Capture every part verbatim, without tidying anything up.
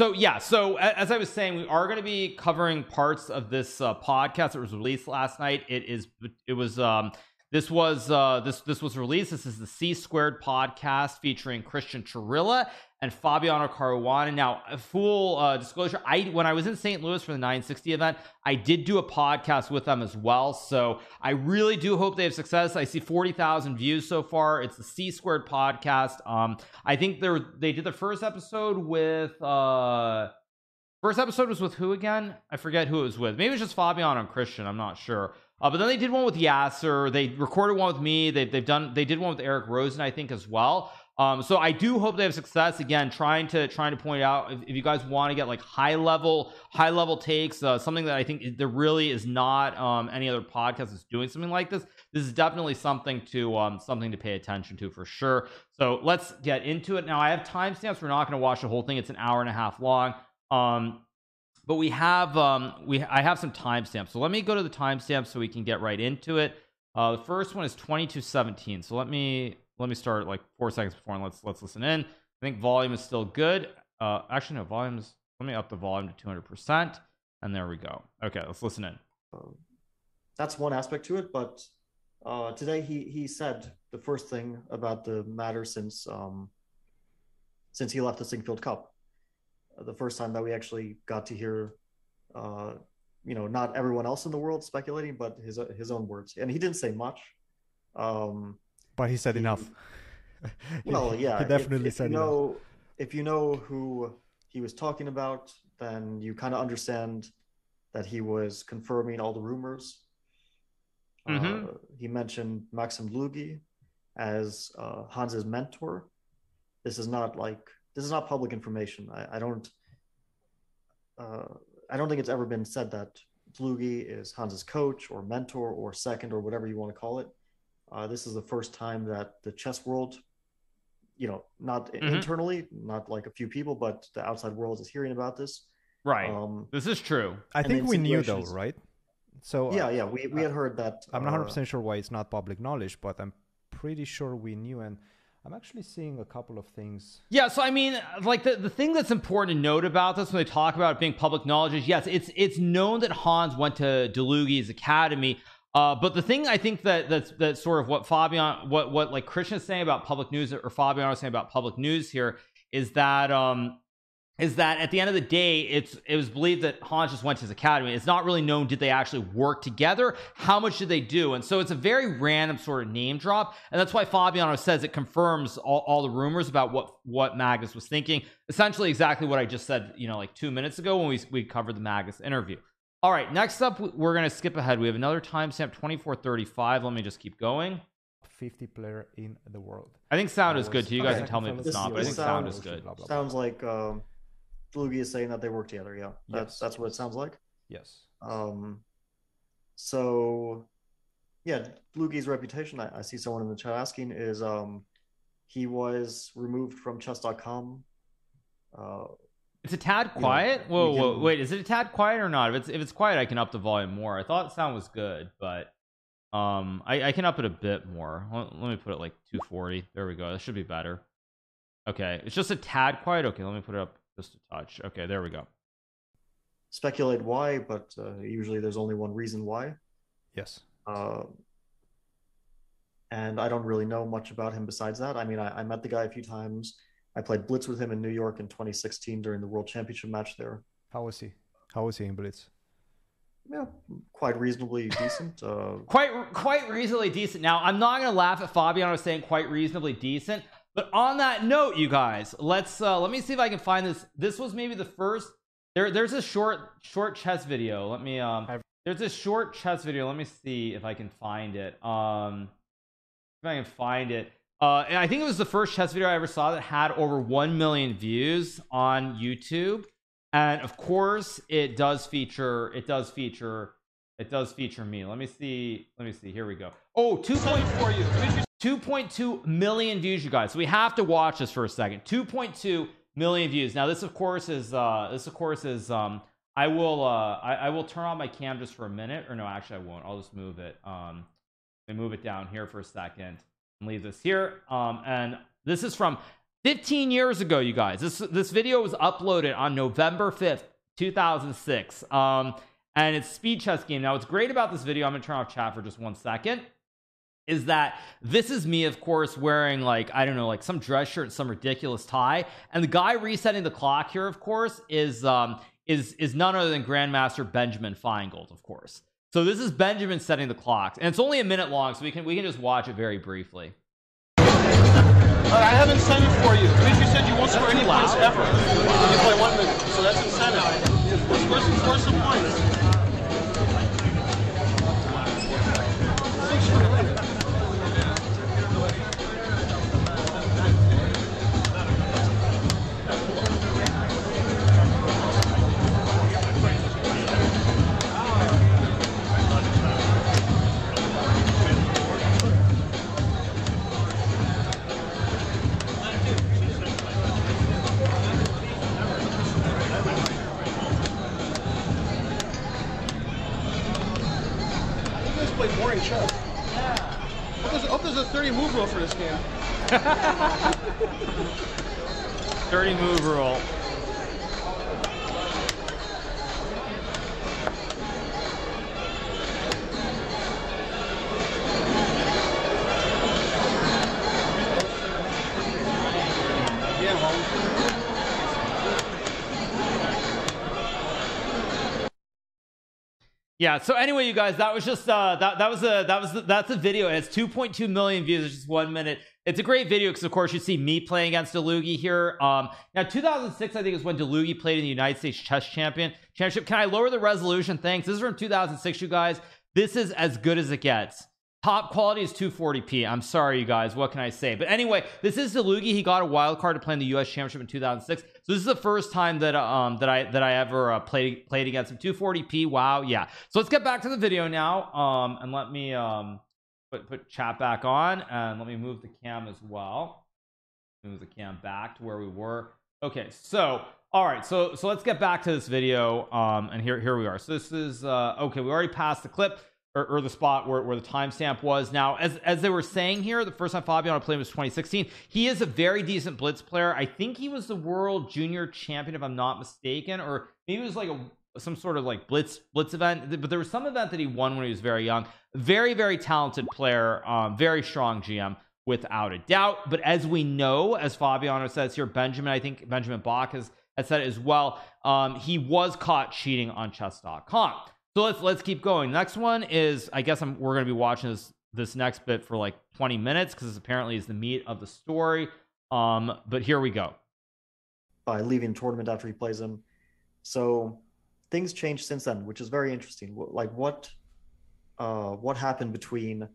So yeah, so as I was saying, we are going to be covering parts of this uh, podcast that was released last night. It is, it was, um, this was, uh, this, this was released. This is the C Squared podcast featuring Christian Chirilla and Fabiano Caruana. Now, full uh, disclosure, I when I was in Saint Louis for the nine sixty event, I did do a podcast with them as well. So I really do hope they have success. I see forty thousand views so far. It's the C Squared podcast. Um, I think they they did the first episode with uh, first episode was with who again? I forget who it was with. Maybe it was just Fabiano and Christian. I'm not sure. Uh, but then they did one with Yasser. They recorded one with me. They they've done they did one with Eric Rosen, I think, as well. Um, so I do hope they have success. Again, trying to trying to point out if, if you guys want to get like high level high level takes, uh, something that I think there really is not um, any other podcast that's doing something like this. This is definitely something to um, something to pay attention to for sure. So let's get into it. Now I have timestamps. We're not going to watch the whole thing. It's an hour and a half long. Um, but we have um, we I have some timestamps. So let me go to the timestamps so we can get right into it. Uh, the first one is twenty-two seventeen. So let me. Let me start like four seconds before and let's let's listen in. I think volume is still good. Uh, actually, no, volume's. Let me up the volume to two hundred percent, and there we go. Okay, let's listen in. Um, that's one aspect to it, but uh, today he he said the first thing about the matter since um, since he left the Sinquefield Cup, uh, the first time that we actually got to hear, uh, you know, not everyone else in the world speculating, but his his own words, and he didn't say much. Um, But he said enough. Well, yeah, he definitely if, if said you know, enough. If you know who he was talking about, then you kind of understand that he was confirming all the rumors. Mm-hmm. Uh, he mentioned Maxim Dlugy as uh, Hans's mentor. This is not like this is not public information. I, I don't. Uh, I don't think it's ever been said that Dlugy is Hans's coach or mentor or second or whatever you want to call it. Uh, this is the first time that the chess world, you know, not mm-hmm. internally, not like a few people, but the outside world is hearing about this. Right. Um, this is true. I think we knew though, right? So yeah, uh, yeah, we, we had heard that. I'm not one hundred percent uh, sure why it's not public knowledge, but I'm pretty sure we knew. And I'm actually seeing a couple of things. Yeah, so I mean, like the, the thing that's important to note about this when they talk about it being public knowledge is, yes, it's it's known that Hans went to Dlugy's academy. Uh, but the thing I think that that's that's sort of what Fabian, what what like Christian is saying about public news, or Fabian is saying about public news here, is that um, is that at the end of the day, it's it was believed that Hans just went to his academy. It's not really known did they actually work together, how much did they do, and so it's a very random sort of name drop, and that's why Fabian says it confirms all, all the rumors about what what Magnus was thinking. Essentially, exactly what I just said, you know, like two minutes ago when we we covered the Magnus interview. All right, next up, we're going to skip ahead. We have another timestamp, twenty-four thirty-five. Let me just keep going. fifty player in the world. I think sound is good, too. You guys okay. can tell me if it's this not, but I think sound, sound is good. Blah, blah, blah. Sounds like um, Dlugy is saying that they work together, yeah. That's yes. that's what it sounds like? Yes. Um. So, yeah, Dlugy's reputation, I, I see someone in the chat asking, is um, he was removed from chess dot com. Uh It's a tad quiet. Yeah, whoa, can... whoa, wait, is it a tad quiet or not? If it's if it's quiet, I can up the volume more. I thought sound was good, but um, I, I can up it a bit more. Let, let me put it like two forty. There we go. That should be better. Okay, it's just a tad quiet. Okay, let me put it up just a touch. Okay, there we go. Speculate why, but uh, usually there's only one reason why. Yes. Uh, and I don't really know much about him besides that. I mean, I, I met the guy a few times. I played Blitz with him in New York in twenty sixteen during the World Championship match there. How was he? How was he in Blitz? Yeah, quite reasonably decent. Uh... Quite quite reasonably decent. Now, I'm not going to laugh at Fabiano saying quite reasonably decent. But on that note, you guys, let's uh, let me see if I can find this. This was maybe the first. There, There's a short short chess video. Let me. Um, there's a short chess video. Let me see if I can find it. Um, if I can find it. Uh, and I think it was the first chess video I ever saw that had over one million views on YouTube. And of course it does feature, it does feature, it does feature me. Let me see. Let me see. Here we go. Oh, two point two million views, you guys. So we have to watch this for a second. two point two million views. Now this of course is, uh, this of course is, um, I will, uh, I, I will turn on my cam just for a minute or no, actually I won't. I'll just move it. Um, let me move it down here for a second. Leave this here um and this is from fifteen years ago, you guys. This this video was uploaded on November fifth, two thousand six. Um, and it's speed chess game. Now, what's great about this video, I'm gonna turn off chat for just one second, is that this is me, of course, wearing like, I don't know, like some dress shirt, some ridiculous tie. And the guy resetting the clock here, of course, is um is is none other than Grandmaster Benjamin Feingold, of course. So this is Benjamin setting the clock, and it's only a minute long, so we can we can just watch it very briefly. Uh, I have incentive for you, because you said you won't score any points ever. You play one minute, so that's incentive. Score some, score some points. thirty move rule for this game. thirty move rule. Yeah, so anyway, you guys, that was just uh that that was a that was the, that's a video. It has two point two million views. It's just one minute. It's a great video because, of course, you see me playing against Dlugy here. Um now, two thousand six, I think, is when Dlugy played in the United States Chess Championship. Can I lower the resolution? Thanks. This is from two thousand six, you guys. This is as good as it gets. Top quality is two forty p. I'm sorry, you guys, what can I say? But anyway, this is Dlugy. He got a wild card to play in the U S Championship in two thousand six. So this is the first time that um that I that I ever uh, played played against him. two forty p. Wow, yeah. So let's get back to the video now. Um and let me um put put chat back on, and let me move the cam as well. Move the cam back to where we were. Okay, so all right, so so let's get back to this video. Um and here here we are. So this is uh okay, we already passed the clip. Or, or the spot where, where the timestamp was. Now, as as they were saying here, the first time Fabiano played was twenty sixteen. He is a very decent blitz player. I think he was the world junior champion, if I'm not mistaken, or maybe it was like a, some sort of like blitz blitz event. But there was some event that he won when he was very young. Very, very talented player. Um, very strong G M, without a doubt. But as we know, as Fabiano says here, Benjamin, I think Benjamin Bach has, has said as well, um, he was caught cheating on chess dot com. So let's let's keep going. Next one is, I guess I'm we're going to be watching this this next bit for like twenty minutes, because apparently is the meat of the story. Um, but here we go. By leaving the tournament after he plays him, so things changed since then, which is very interesting. Like what, uh, what happened between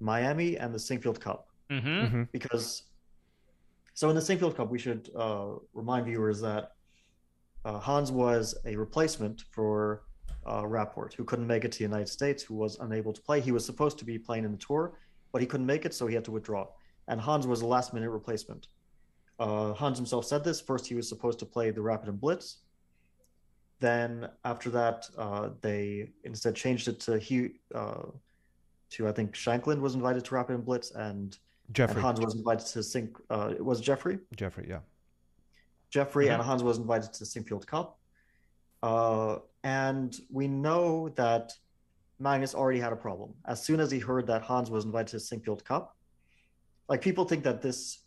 Miami and the Sinquefield Cup? Mm-hmm. Mm-hmm. Because so in the Sinquefield Cup, we should uh, remind viewers that uh, Hans was a replacement for. Uh, Rapport, who couldn't make it to the United States, who was unable to play. He was supposed to be playing in the tour, but he couldn't make it, so he had to withdraw. And Hans was a last-minute replacement. Uh, Hans himself said this. First, he was supposed to play the Rapid and Blitz. Then, after that, uh, they instead changed it to he uh, to I think Shankland was invited to Rapid and Blitz, and Jeffrey. And Hans was invited to Sink. Uh, it was Jeffrey. Jeffrey, yeah. Jeffrey mm-hmm. and Hans was invited to the Sinquefield Cup. Uh, and we know that Magnus already had a problem. As soon as he heard that Hans was invited to the Sinquefield Cup, like people think that this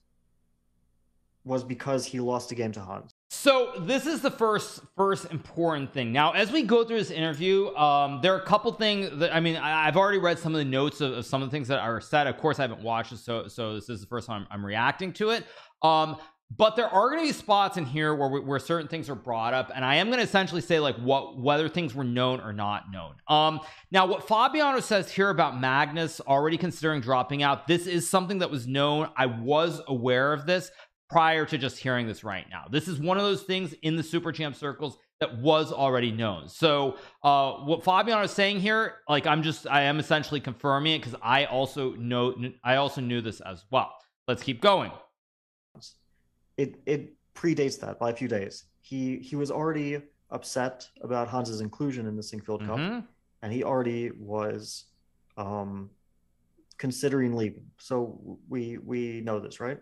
was because he lost a game to Hans. So this is the first first important thing. Now, as we go through this interview, um, there are a couple things that, I mean, I, I've already read some of the notes of, of some of the things that are said. Of course, I haven't watched it, so, so this is the first time I'm, I'm reacting to it. Um, But there are going to be spots in here where, where certain things are brought up, and I am going to essentially say like what whether things were known or not known. Um, now, what Fabiano says here about Magnus already considering dropping out, this is something that was known. I was aware of this prior to just hearing this right now. This is one of those things in the Super Champ circles that was already known. So uh, what Fabiano is saying here, like I'm just I am essentially confirming it because I also know I also knew this as well. Let's keep going. It it predates that by a few days. He he was already upset about Hans's inclusion in the Sinquefield mm-hmm. Cup, and he already was um, considering leaving. So we we know this, right?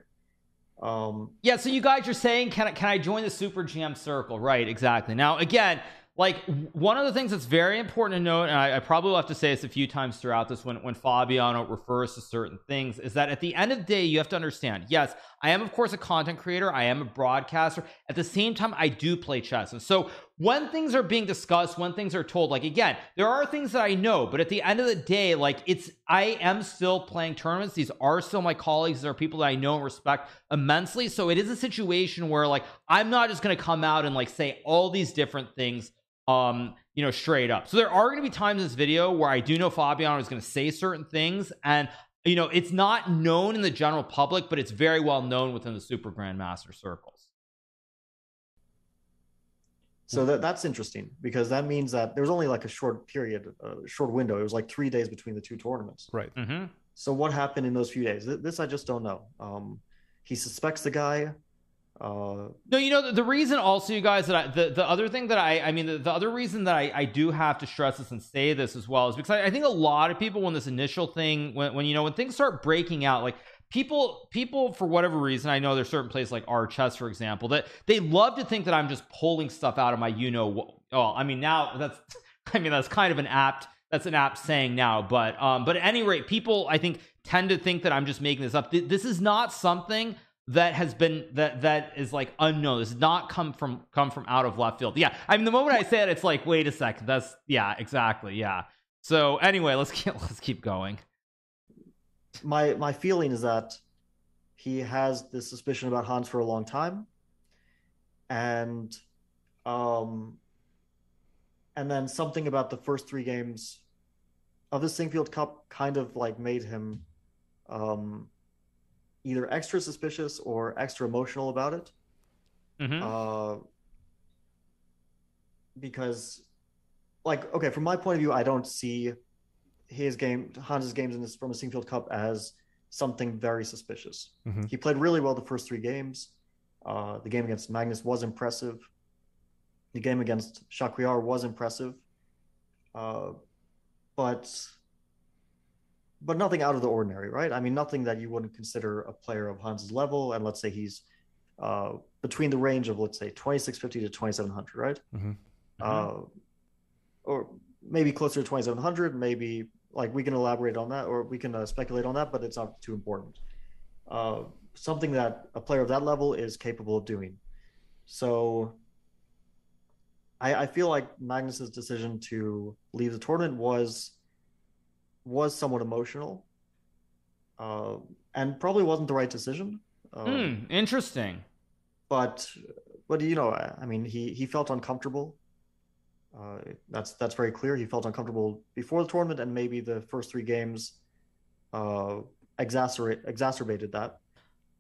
Um, yeah, so you guys are saying, can I, can I join the Super G M circle? Right, exactly. Now, again, like, one of the things that's very important to note, and I, I probably will have to say this a few times throughout this, when, when Fabiano refers to certain things, is that at the end of the day, you have to understand, yes, I am, of course, a content creator. I am a broadcaster. At the same time, I do play chess. And so when things are being discussed, when things are told, like, again, there are things that I know, but at the end of the day, like, it's, I am still playing tournaments. These are still my colleagues. There are people that I know and respect immensely. So it is a situation where, like, I'm not just going to come out and, like, say all these different things, um you know, straight up. So there are going to be times in this video where I do know Fabiano is going to say certain things, and, you know, it's not known in the general public, but it's very well known within the Super Grandmaster circles. So that, that's interesting, because that means that there was only like a short period, a uh, short window. It was like three days between the two tournaments, right? Mm-hmm. So what happened in those few days? This I just don't know. Um he suspects the guy. Uh, no, you know, the, the reason also, you guys, that I, the, the other thing that I, I mean, the, the other reason that I, I do have to stress this and say this as well is because I, I think a lot of people, when this initial thing, when, when, you know, when things start breaking out, like people, people, for whatever reason, I know there's certain places like R Chess, for example, that they love to think that I'm just pulling stuff out of my, you know, well, I mean, now that's, I mean, that's kind of an apt, that's an apt saying now, but, um, but at any rate, people, I think, tend to think that I'm just making this up. This is not something that has been, that that is like unknown. This does not come from come from out of left field. Yeah, I mean, the moment I say it, it's like, wait a second, that's, yeah, exactly, yeah. So anyway, let's keep, let's keep going. My my feeling is that he has this suspicion about Hans for a long time, and um, and then something about the first three games of the Sinquefield Cup kind of like made him, um. either extra suspicious or extra emotional about it. Mm-hmm. Uh, because, like, okay, from my point of view, I don't see his game, Hans's games in this, from a Sinquefield Cup, as something very suspicious. Mm-hmm. He played really well the first three games. Uh, the game against Magnus was impressive. The game against Chakriyar was impressive. Uh, but... But nothing out of the ordinary, right? I mean, nothing that you wouldn't consider a player of Hans's level. And let's say he's uh, between the range of, let's say, twenty-six fifty to twenty-seven hundred, right? Mm-hmm. Mm-hmm. Uh, or maybe closer to twenty-seven hundred, maybe, like, we can elaborate on that, or we can uh, speculate on that, but it's not too important. Uh, something that a player of that level is capable of doing. So I, I feel like Magnus's decision to leave the tournament was... was somewhat emotional, uh, and probably wasn't the right decision. Um, mm, interesting. But, but you know, I, I mean, he, he felt uncomfortable. Uh, that's, that's very clear. He felt uncomfortable before the tournament, and maybe the first three games uh, exacerbate, exacerbated that.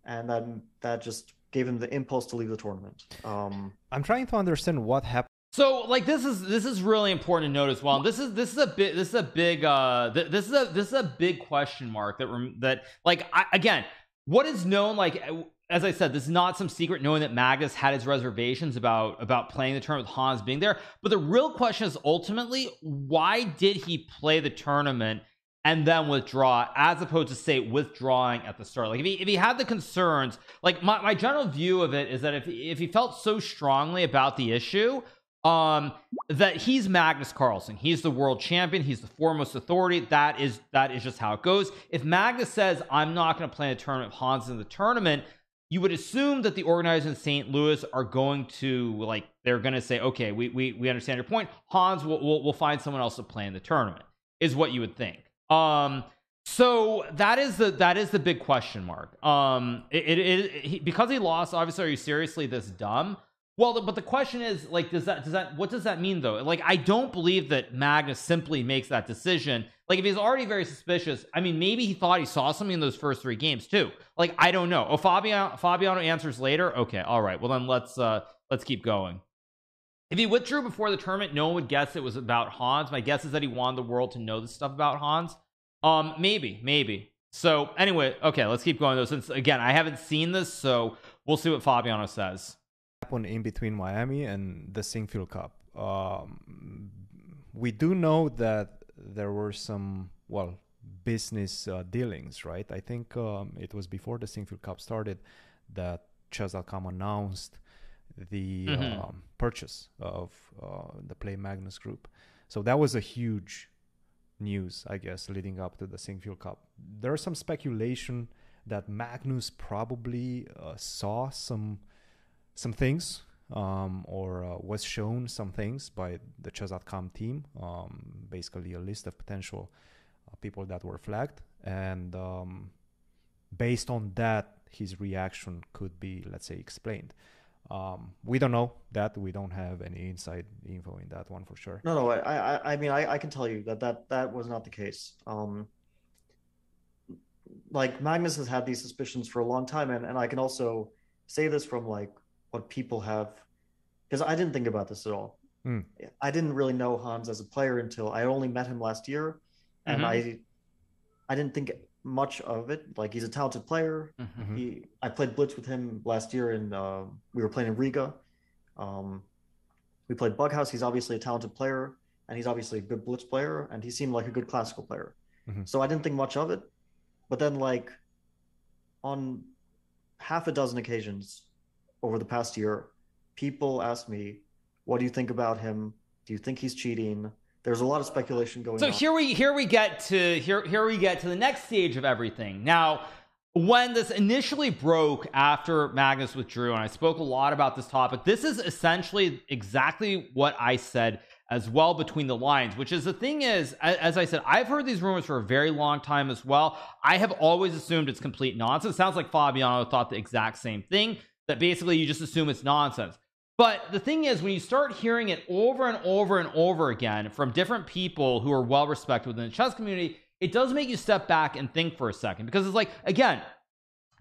And then that just gave him the impulse to leave the tournament. Um, I'm trying to understand what happened. So, like, this is this is really important to note as well. This is this is a bit this is a big uh th this is a this is a big question mark that rem that like I, again, what is known, like, as I said, this is not some secret, knowing that Magnus had his reservations about about playing the tournament with Hans being there. But the real question is ultimately, why did he play the tournament and then withdraw, as opposed to, say, withdrawing at the start? Like, if he, if he had the concerns, like, my my general view of it is that if if he felt so strongly about the issue, um that he's Magnus Carlsen, he's the world champion, he's the foremost authority, that is that is just how it goes. If Magnus says, I'm not going to play in a tournament, Hans in the tournament, you would assume that the organizers in Saint Louis are going to, like, they're going to say, okay, we we we understand your point, Hans, will we'll, we'll find someone else to play in the tournament, is what you would think. Um so that is the that is the big question mark. Um it it, it he, because he lost, obviously, are you seriously this dumb? Well, but the question is, like, does that, does that, what does that mean, though? Like, I don't believe that Magnus simply makes that decision. Like, if he's already very suspicious, I mean, maybe he thought he saw something in those first three games, too. Like, I don't know. Oh, Fabiano, Fabiano answers later? Okay, all right. Well, then let's, uh, let's keep going. If he withdrew before the tournament, no one would guess it was about Hans. My guess is that he wanted the world to know this stuff about Hans. Um, maybe, maybe. So, anyway, okay, let's keep going, though, since, again, I haven't seen this, so we'll see what Fabiano says. Happened in between Miami and the Sinquefield Cup. Um, we do know that there were some, well, business uh, dealings, right? I think um, it was before the Sinquefield Cup started that chess dot com announced the mm-hmm. um, purchase of uh, the Play Magnus Group. So that was a huge news, I guess, leading up to the Sinquefield Cup. There's some speculation that Magnus probably uh, saw some some things um, or uh, was shown some things by the chess dot com team, um, basically a list of potential uh, people that were flagged. And um, based on that, his reaction could be, let's say, explained. Um, we don't know that. We don't have any inside info in that one for sure. No, no. I, I, I mean, I, I can tell you that, that that was not the case. Um, like Magnus has had these suspicions for a long time, and, and I can also say this from like what people have, because I didn't think about this at all. Mm. I didn't really know Hans as a player until I only met him last year, and mm-hmm. I, I didn't think much of it. Like, he's a talented player. Mm-hmm. He, I played blitz with him last year, and uh, we were playing in Riga. Um, we played Bughouse. He's obviously a talented player, and he's obviously a good blitz player, and he seemed like a good classical player. Mm-hmm. So I didn't think much of it. But then, like, on half a dozen occasions over the past year, people asked me, "What do you think about him? Do you think he's cheating?" There's a lot of speculation going on. So here we here we get to here here we get to the next stage of everything. Now, when this initially broke after Magnus withdrew, and I spoke a lot about this topic, this is essentially exactly what I said as well between the lines, which is the thing is, as I said, I've heard these rumors for a very long time as well. I have always assumed it's complete nonsense. It sounds like Fabiano thought the exact same thing, that basically you just assume it's nonsense. But the thing is, when you start hearing it over and over and over again from different people who are well respected within the chess community, it does make you step back and think for a second, because it's like, again,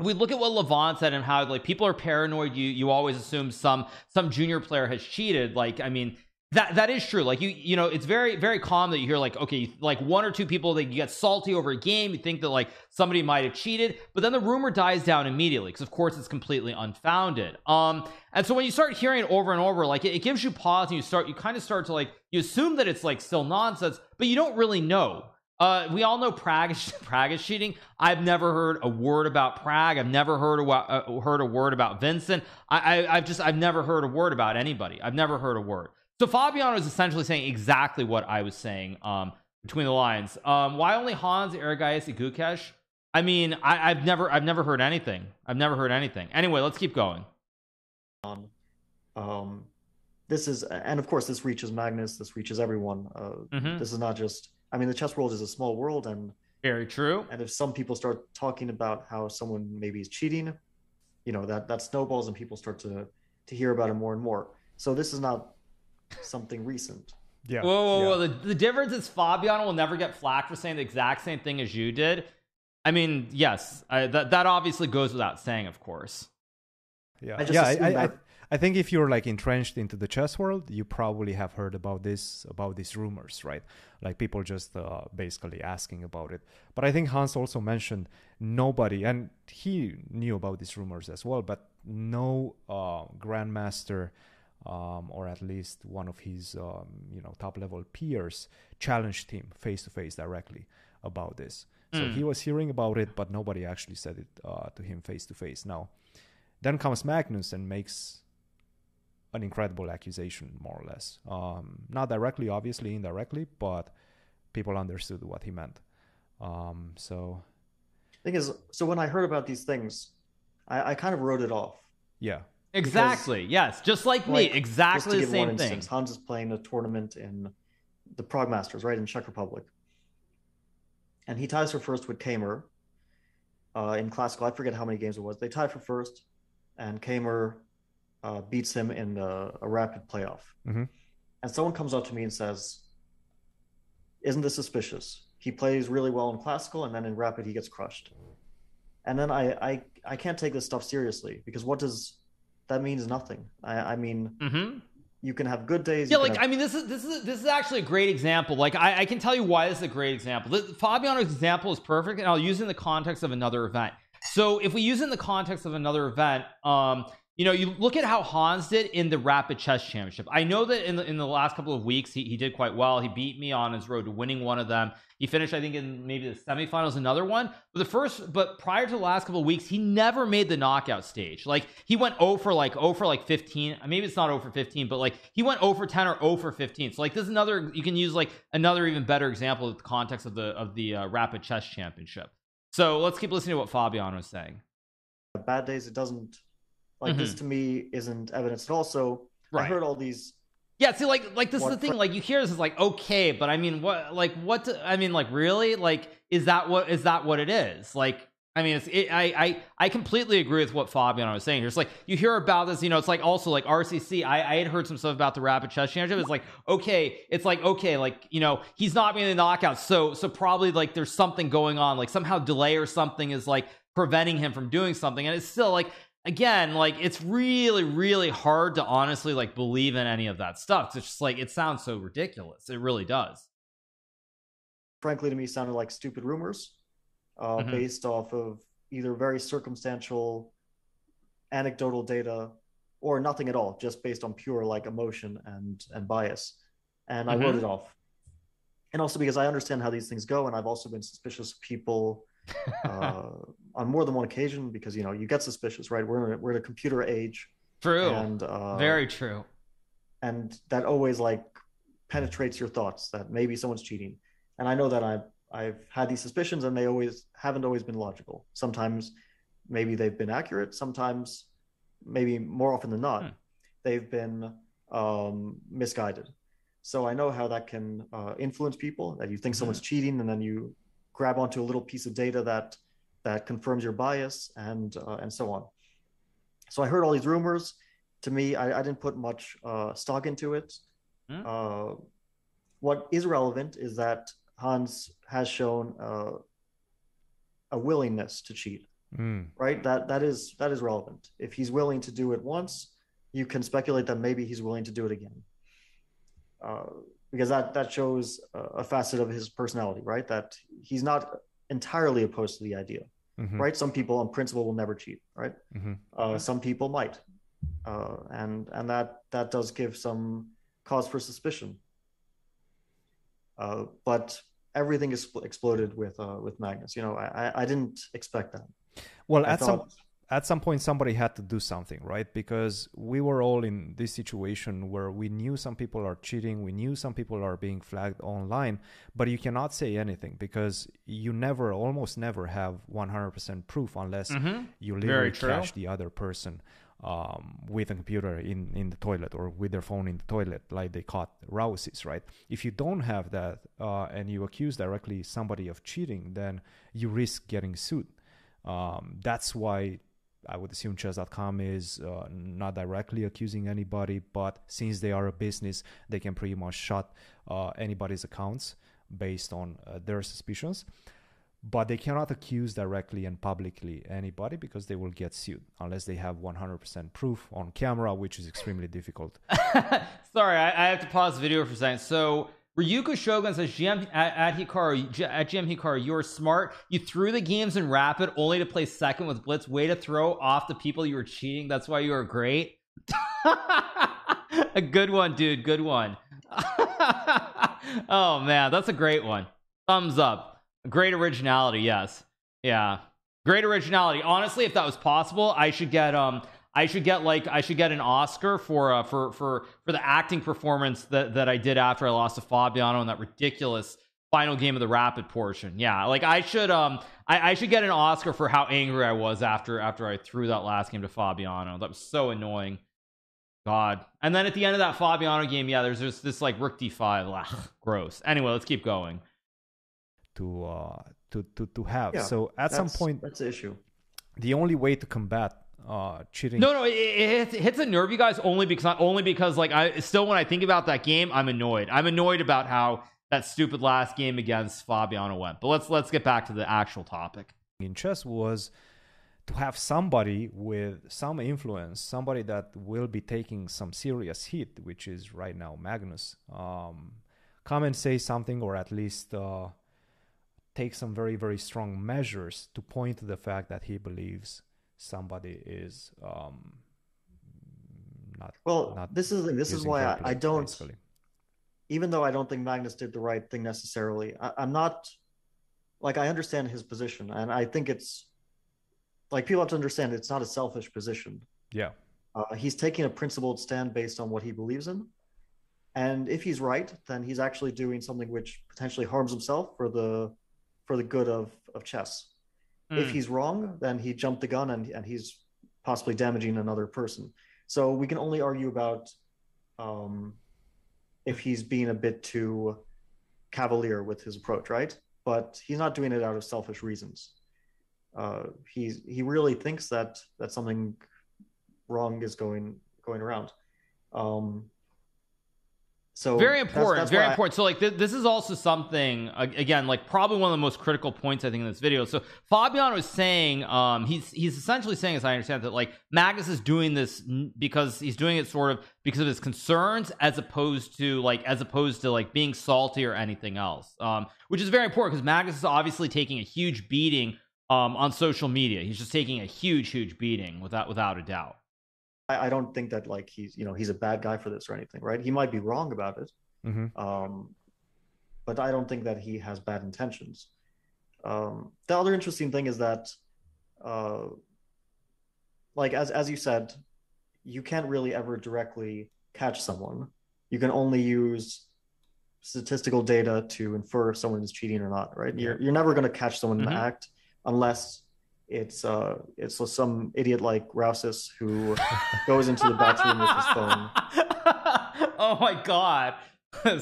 we look at what Levon said and how like people are paranoid. You you always assume some some junior player has cheated. Like, I mean, that that is true. Like you you know, it's very very common that you hear like, okay, like one or two people that you get salty over a game. You think that like somebody might have cheated, but then the rumor dies down immediately because of course it's completely unfounded. Um. And so when you start hearing it over and over, like it, it gives you pause, and you start, you kind of start to like, you assume that it's like still nonsense, but you don't really know. Uh, we all know Prague is, Prague is cheating. I've never heard a word about Prague. I've never heard a, uh, heard a word about Vincent. I, I, I've just, I've never heard a word about anybody. I've never heard a word. So Fabiano is essentially saying exactly what I was saying um, between the lines. Um, why only Hans, Ergais, and Gukesh? I mean, I, I've never, I've never heard anything. I've never heard anything. Anyway, let's keep going. Um, um, this is, and of course, this reaches Magnus. This reaches everyone. Uh, mm-hmm. This is not just. I mean, the chess world is a small world, and very true. And if some people start talking about how someone maybe is cheating, you know, that that snowballs, and people start to to hear about it more and more. So this is not something recent. Yeah. Whoa, whoa, yeah. whoa! The, the difference is Fabiano will never get flack for saying the exact same thing as you did. I mean, yes, I, that that obviously goes without saying, of course. Yeah, I, yeah, I, I, I think if you're like entrenched into the chess world, you probably have heard about this, about these rumors, right? Like people just uh, basically asking about it. But I think Hans also mentioned nobody, and he knew about these rumors as well, but no uh, grandmaster um, or at least one of his um, you know, top level peers challenged him face to face directly about this. Mm. So he was hearing about it, but nobody actually said it uh, to him face to face. Now, then comes Magnus and makes an incredible accusation, more or less. Um, not directly, obviously, indirectly, but people understood what he meant. Um, so, the thing is, so when I heard about these things, I, I kind of wrote it off. Yeah, exactly. Yes, just like, like me, exactly the same thing. Instance, Hans is playing a tournament in the Prague Masters, right, in Czech Republic, and he ties for first with Kamer uh, in classical. I forget how many games it was. They tie for first. And Kamer uh, beats him in a, a rapid playoff. Mm-hmm. And someone comes up to me and says, "Isn't this suspicious? He plays really well in classical, and then in rapid he gets crushed." And then I I, I can't take this stuff seriously, because what does that means nothing. I, I mean, mm-hmm. you can have good days. Yeah, like have... I mean, this is this is this is actually a great example. Like I, I can tell you why this is a great example. This, Fabiano's example is perfect, and I'll use it in the context of another event. So if we use it in the context of another event, um, you know, you look at how Hans did in the Rapid Chess Championship. I know that in the, in the last couple of weeks, he, he did quite well. He beat me on his road to winning one of them. He finished, I think, in maybe the semifinals, another one. But the first, but prior to the last couple of weeks, he never made the knockout stage. Like, he went zero for like zero for like fifteen. Maybe it's not zero for fifteen, but like he went zero for ten or zero for fifteen. So like this is another, you can use like another even better example of the context of the of the uh, Rapid Chess Championship. So let's keep listening to what Fabiano was saying. Bad days, it doesn't. Like, mm-hmm. This to me isn't evidence at all. So right. I heard all these. Yeah, see, like, like this what, is the thing. Like, you hear this is like, okay, but I mean, what, like, what? Do, I mean, like, really? Like, is that what? Is that what it is? Like, I mean, it's. It, I, I, I completely agree with what Fabiano was saying. It's like you hear about this, you know. It's like also like R C C. I, I had heard some stuff about the Rapid Chess Championship. It's like okay, it's like okay, like you know, he's not being the knockout. So, so probably like there's something going on. Like somehow delay or something is like preventing him from doing something, and it's still like. Again, like it's really, really hard to honestly like believe in any of that stuff. It's just like it sounds so ridiculous. It really does. Frankly, to me, sounded like stupid rumors, uh, mm-hmm. based off of either very circumstantial, anecdotal data, or nothing at all, just based on pure like emotion and and bias. And mm-hmm. I wrote it off. And also because I understand how these things go, and I've also been suspicious of people. uh, on more than one occasion, because you know you get suspicious, right? We're in a, we're in a computer age. True, and uh, very true. And that always like penetrates your thoughts that maybe someone's cheating. And I know that I've I've had these suspicions, and they always haven't always been logical. Sometimes maybe they've been accurate. Sometimes maybe more often than not, hmm. they've been um, misguided. So I know how that can uh, influence people. That you think someone's hmm. cheating, and then you grab onto a little piece of data that that confirms your bias and uh, and so on. So I heard all these rumors. To me, I, I didn't put much uh, stock into it. Mm. Uh, what is relevant is that Hans has shown uh, a willingness to cheat, mm. right? That that is that is relevant. If he's willing to do it once, you can speculate that maybe he's willing to do it again. Uh, Because that, that shows a facet of his personality, right? That he's not entirely opposed to the idea, mm-hmm. right? Some people on principle will never cheat, right? Mm-hmm. Uh, some people might. Uh, and and that, that does give some cause for suspicion. Uh, but everything is exploded with uh, with Magnus. You know, I, I didn't expect that. Well, I at thought... some... At some point, somebody had to do something, right? Because we were all in this situation where we knew some people are cheating, we knew some people are being flagged online, but you cannot say anything because you never, almost never have one hundred percent proof unless mm-hmm. you literally catch the other person um, with a computer in, in the toilet or with their phone in the toilet, like they caught Rousis, right? If you don't have that uh, and you accuse directly somebody of cheating, then you risk getting sued. Um, that's why... I would assume chess dot com is uh, not directly accusing anybody, but since they are a business, they can pretty much shut uh, anybody's accounts based on uh, their suspicions. But they cannot accuse directly and publicly anybody because they will get sued unless they have one hundred percent proof on camera, which is extremely difficult. Sorry, I, I have to pause the video for a second. So... Ryuko Shogun says, G M, at, at, Hikaru, at G M Hikaru, you're smart. You threw the games in Rapid only to play second with Blitz. Way to throw off the people you were cheating. That's why you were great. A good one, dude. Good one. Oh, man. That's a great one. Thumbs up. Great originality. Yes. Yeah. Great originality. Honestly, if that was possible, I should get... um. I should get like I should get an Oscar for uh, for for for the acting performance that that I did after I lost to Fabiano in that ridiculous final game of the Rapid portion. Yeah, like I should um I, I should get an Oscar for how angry I was after after I threw that last game to Fabiano. That was so annoying. God. And then at the end of that Fabiano game, yeah, there's just this like rook d five. Ugh, gross. Anyway, let's keep going. To uh to to to have yeah, so at some point that's the issue. The only way to combat. Uh, cheating. No, no, it, it, hits, it hits a nerve, you guys. Only because, not only because, like, I still when I think about that game, I'm annoyed. I'm annoyed about how that stupid last game against Fabiano went. But let's let's get back to the actual topic. In chess was to have somebody with some influence, somebody that will be taking some serious hit, which is right now Magnus. Um, come and say something, or at least uh, take some very very strong measures to point to the fact that he believes somebody is um, not well. Not this is this is why I, I don't. Basically. Even though I don't think Magnus did the right thing necessarily, I, I'm not like I understand his position, and I think it's like people have to understand it's not a selfish position. Yeah, uh, he's taking a principled stand based on what he believes in, and if he's right, then he's actually doing something which potentially harms himself for the for the good of of chess. Mm. If he's wrong, then he jumped the gun and and he's possibly damaging another person. So we can only argue about um, if he's being a bit too cavalier with his approach, right? But he's not doing it out of selfish reasons. Uh, he's he really thinks that that something wrong is going going around. Um, so very important, that's, that's very important. I... So like th- this is also something again, like probably one of the most critical points I think in this video. So Fabiano is saying, um, he's he's essentially saying, as I understand it, that like Magnus is doing this because he's doing it sort of because of his concerns, as opposed to like as opposed to like being salty or anything else. Um, which is very important because Magnus is obviously taking a huge beating um on social media. He's just taking a huge, huge beating without without a doubt. I don't think that like he's you know he's a bad guy for this or anything, right? He might be wrong about it, mm-hmm. um, but I don't think that he has bad intentions. Um, the other interesting thing is that, uh, like as as you said, you can't really ever directly catch someone. You can only use statistical data to infer if someone is cheating or not, right? You're you're never going to catch someone mm-hmm. in the act unless. It's uh, it's some idiot like Rousis who goes into the bathroom with his phone. Oh my god,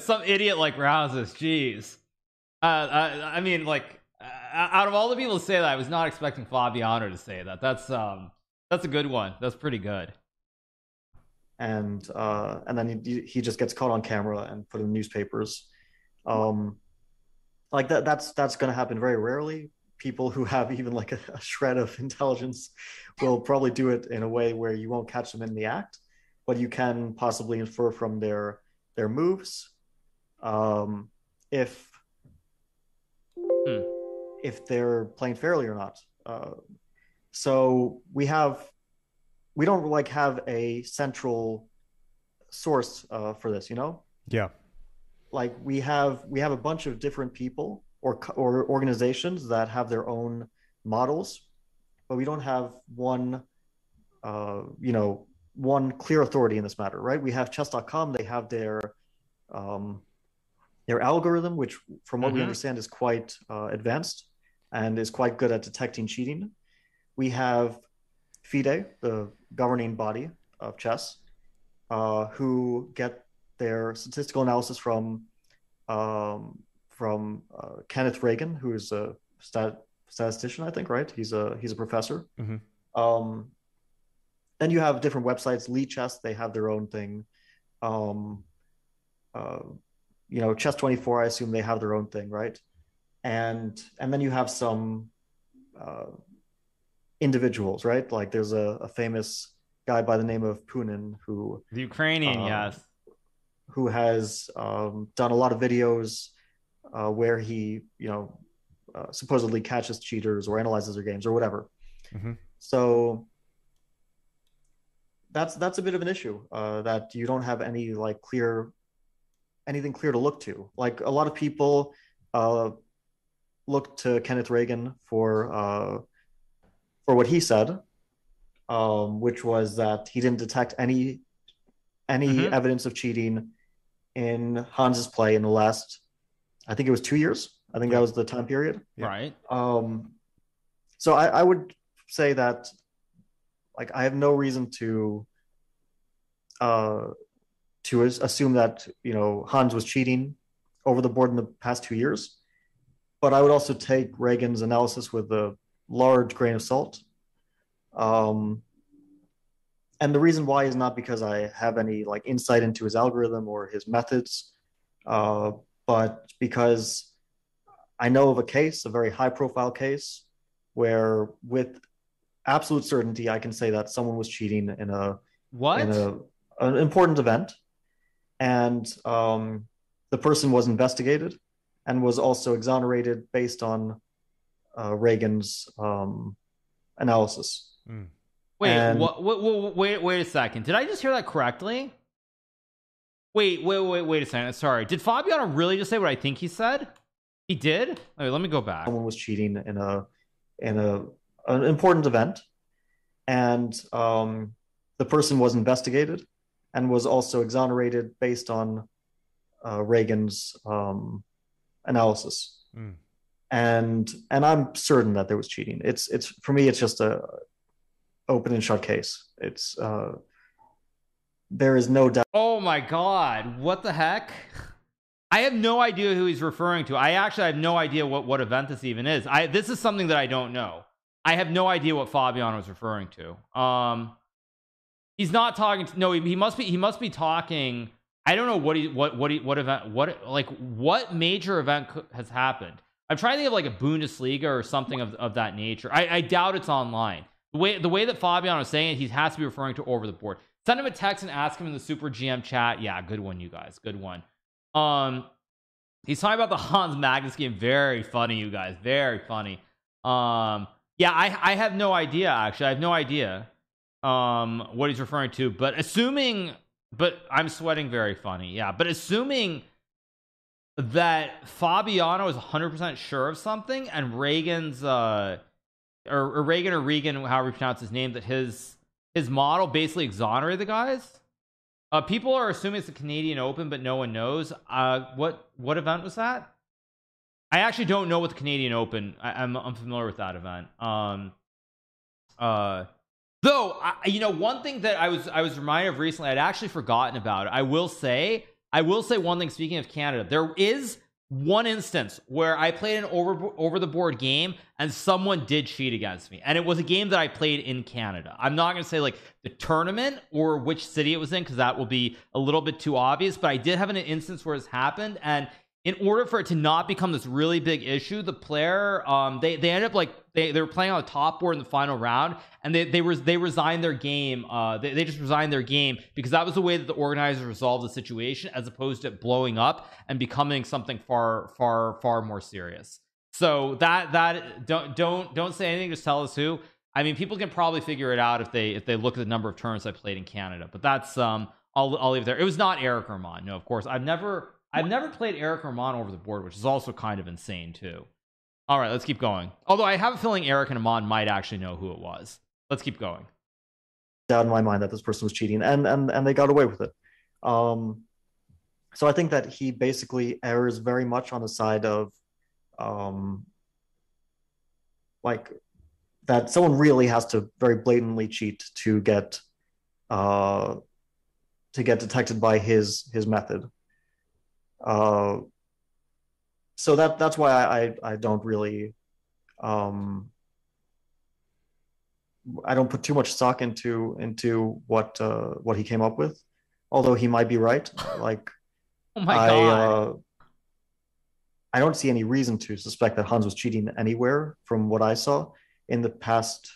some idiot like Rousis, jeez. Uh, I, I mean, like, uh, out of all the people to say that, I was not expecting Fabiano to say that. That's um, that's a good one. That's pretty good. And uh, and then he he just gets caught on camera and put in newspapers. Um, like that that's that's going to happen very rarely. People who have even like a, a shred of intelligence will probably do it in a way where you won't catch them in the act, but you can possibly infer from their their moves. Um, if hmm. if they're playing fairly or not. Uh, so we have we don't like have a central source uh, for this, you know? Yeah. Like we have we have a bunch of different people. Or, or organizations that have their own models, but we don't have one, uh, you know, one clear authority in this matter, right? We have chess dot com. They have their um, their algorithm, which, from what mm-hmm. we understand, is quite uh, advanced and is quite good at detecting cheating. We have FIDE, the governing body of chess, uh, who get their statistical analysis from. Um, From uh, Kenneth Regan, who is a stat- statistician, I think, right? He's a he's a professor. Mm-hmm. Um, then you have different websites. Lee Chess, they have their own thing. Um, uh, you know, chess twenty-four, I assume they have their own thing, right? And and then you have some uh, individuals, right? Like there's a, a famous guy by the name of Punin, who the Ukrainian, um, yes, who has um, done a lot of videos. Uh, where he, you know, uh, supposedly catches cheaters or analyzes their games or whatever. Mm-hmm. So that's that's a bit of an issue uh, that you don't have any like clear, anything clear to look to. Like a lot of people uh, look to Kenneth Regan for uh, for what he said, um, which was that he didn't detect any any mm-hmm. evidence of cheating in Hans's play in the last. I think it was two years. I think that was the time period. Right. Um, so I, I would say that, like, I have no reason to uh, to assume that, you know, Hans was cheating over the board in the past two years. But I would also take Reagan's analysis with a large grain of salt. Um, and the reason why is not because I have any, like, insight into his algorithm or his methods. Uh But because I know of a case, a very high-profile case, where with absolute certainty I can say that someone was cheating in a what in a, an important event, and um, the person was investigated and was also exonerated based on uh, Reagan's um, analysis. Mm. Wait, and... what, what, what, wait, wait a second. Did I just hear that correctly? Wait, wait, wait, wait a second. Sorry. Did Fabiano really just say what I think he said? He did? All right, let me go back. Someone was cheating in a in a an important event, and um, the person was investigated and was also exonerated based on uh, Reagan's um, analysis. Mm. And and I'm certain that there was cheating. It's it's for me, it's just a open and shut case. It's uh, there is no doubt. Oh my God! What the heck? I have no idea who he's referring to. I actually have no idea what what event this even is. I this is something that I don't know. I have no idea what Fabiano is referring to. Um, he's not talking to, no, he, he must be. He must be talking. I don't know what he what what he, what event what like what major event has happened. I'm trying to think of like a Bundesliga or something of, of that nature. I, I doubt it's online. The way the way that Fabiano is saying it, he has to be referring to over the board. Send him a text and ask him in the Super G M chat. Yeah, good one, you guys. Good one. Um, he's talking about the Hans Magnus game. Very funny, you guys. Very funny. Um, yeah, I I have no idea actually. I have no idea um what he's referring to. But assuming, but I'm sweating. Very funny. Yeah, but assuming that Fabiano is one hundred percent sure of something, and Reagan's uh or, or Regan or Regan, however you pronounce his name, that his his model basically exonerated the guys. Uh people are assuming it's the Canadian Open, but no one knows. Uh what what event was that? I actually don't know what the Canadian Open. I, I'm unfamiliar with that event. Um uh though I, you know, one thing that I was I was reminded of recently, I'd actually forgotten about it. I will say I will say one thing, speaking of Canada, there is one instance where I played an over over the board game and someone did cheat against me. And it was a game that I played in Canada. I'm not going to say like the tournament or which city it was in, because that will be a little bit too obvious. But I did have an instance where this happened. And in order for it to not become this really big issue, the player, um, they, they ended up like, they, they were playing on the top board in the final round, and they, they, res, they resigned their game. Uh, they, they just resigned their game because that was the way that the organizers resolved the situation, as opposed to it blowing up and becoming something far, far, far more serious. So that, that don't, don't, don't say anything. Just tell us who. I mean, people can probably figure it out if they, if they look at the number of tournaments I played in Canada, but that's, um, I'll, I'll leave it there. It was not Eric Roman. No, of course. I've never... I've never played Eric Roman over the board, which is also kind of insane too. All right, let's keep going. Although I have a feeling Eric and Amon might actually know who it was. Let's keep going. Doubt in my mind that this person was cheating, and and and they got away with it. Um, so I think that he basically errs very much on the side of, um, like that someone really has to very blatantly cheat to get, uh, to get detected by his his method. Uh, so that that's why I, I I don't really um I don't put too much stock into into what uh what he came up with, although he might be right. Like, oh my I, God. Uh, I don't see any reason to suspect that Hans was cheating anywhere from what I saw in the past,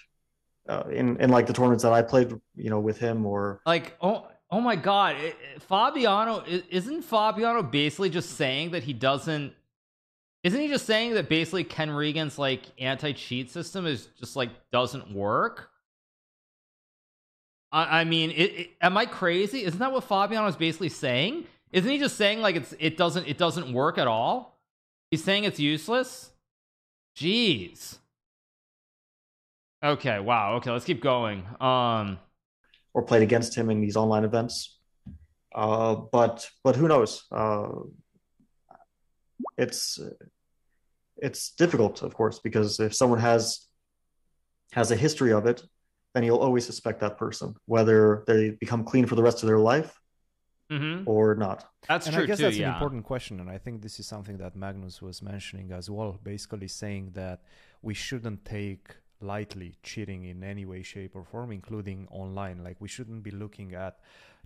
uh, in in like the tournaments that I played, you know, with him or like oh. Oh my God, it, it, Fabiano, isn't Fabiano basically just saying that he doesn't, isn't he just saying that basically Ken Regan's like anti-cheat system is just like doesn't work? I, I mean, it, it, am I crazy? Isn't that what Fabiano is basically saying? Isn't he just saying like it's it doesn't it doesn't work at all? He's saying it's useless? Jeez. Okay, wow, okay, let's keep going. Um... or played against him in these online events. Uh, but but who knows? Uh, it's it's difficult, of course, because if someone has has a history of it, then you'll always suspect that person, whether they become clean for the rest of their life mm-hmm. or not. That's and true, I guess too, that's yeah. an important question, and I think this is something that Magnus was mentioning as well, basically saying that we shouldn't take lightly cheating in any way, shape or form, including online. Like, we shouldn't be looking at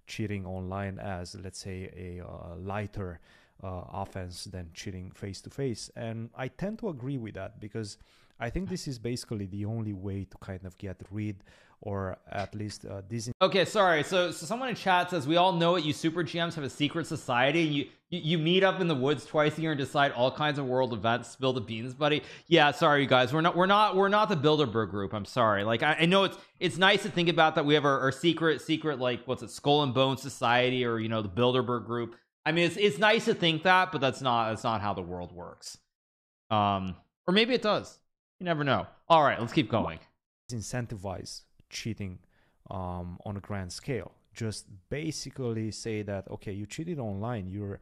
cheating online as, let's say, a uh, lighter uh, offense than cheating face to face. And I tend to agree with that, because I think this is basically the only way to kind of get rid, or at least uh, this. Okay, sorry. So, so someone in chat says, we all know it. You super G Ms have a secret society. You, you you meet up in the woods twice a year and decide all kinds of world events. Spill the beans, buddy. Yeah, sorry, you guys. We're not we're not we're not the Bilderberg Group. I'm sorry. Like I, I know it's it's nice to think about that we have our, our secret secret like what's it Skull and Bone Society, or you know the Bilderberg Group. I mean, it's it's nice to think that, but that's not that's not how the world works. Um, or maybe it does. You never know. All right, let's keep going. Incentivize cheating um, on a grand scale. Just basically say that, okay, you cheated online, you're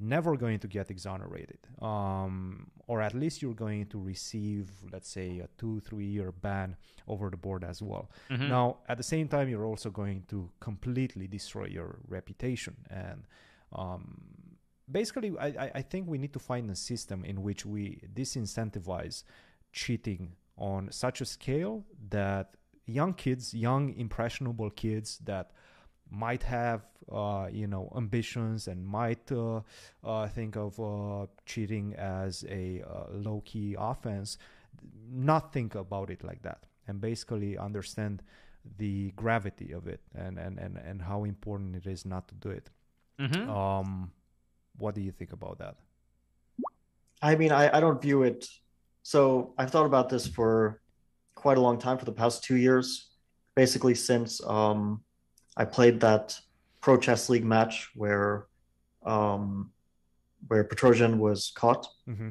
never going to get exonerated, um, or at least you're going to receive, let's say, a two, three year ban over the board as well. Mm-hmm. Now, at the same time, you're also going to completely destroy your reputation. And um, basically, I, I think we need to find a system in which we disincentivize cheating on such a scale that young kids, young impressionable kids that might have uh you know ambitions and might uh, uh think of uh cheating as a uh, low-key offense, not think about it like that, and basically understand the gravity of it and and and, and how important it is not to do it. Mm-hmm. Um what do you think about that? I mean, I, I don't view it. So I've thought about this for quite a long time, for the past two years, basically since um, I played that Pro Chess League match where um, where Petrosian was caught. Mm-hmm.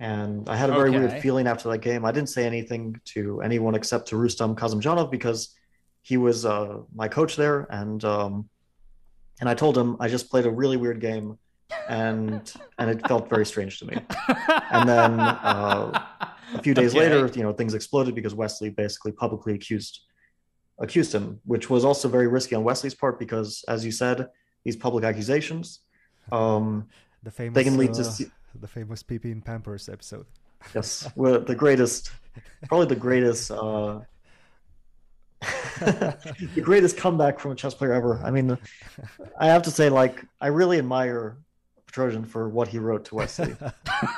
And I had a very okay. weird feeling after that game. I didn't say anything to anyone except to Rustam Kazimjanov because he was uh, my coach there. And um, and I told him I just played a really weird game. and and it felt very strange to me. And then uh, a few days okay. later, you know, things exploded because Wesley basically publicly accused accused him, which was also very risky on Wesley's part because, as you said, these public accusations um, the famous they can lead to uh, the famous P P in Pampers episode. Yes, well, the greatest, probably the greatest, uh, the greatest comeback from a chess player ever. I mean, I have to say, like, I really admire Petrosian for what he wrote to Wesley.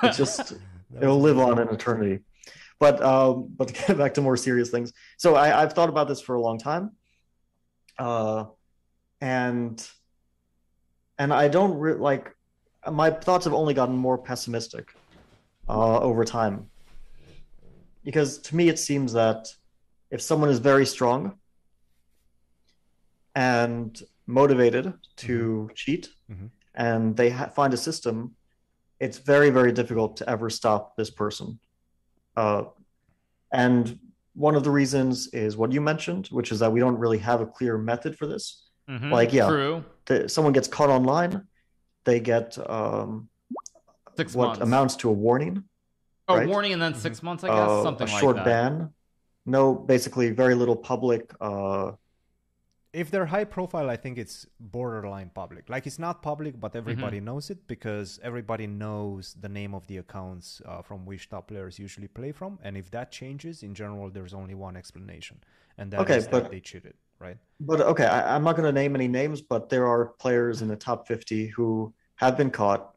It just it'll live on in eternity. But um, but to get back to more serious things, so I, I've thought about this for a long time, uh, and and I don't re- like my thoughts have only gotten more pessimistic uh, over time, because to me it seems that if someone is very strong and motivated to mm-hmm. cheat. Mm-hmm. and they ha- find a system, it's very, very difficult to ever stop this person. Uh, and one of the reasons is what you mentioned, which is that we don't really have a clear method for this. Mm-hmm, like, yeah, the, someone gets caught online, they get um, six what months. amounts to a warning. Oh, right? warning and then mm-hmm. six months, I guess, uh, something like that. A short ban. No, basically very little public... Uh, if they're high profile, I think it's borderline public. Like, it's not public, but everybody mm-hmm. knows it because everybody knows the name of the accounts uh, from which top players usually play from. And if that changes, in general, there's only one explanation. And that okay, is but, that they cheated, right? But, okay, I, I'm not going to name any names, but there are players in the top fifty who have been caught,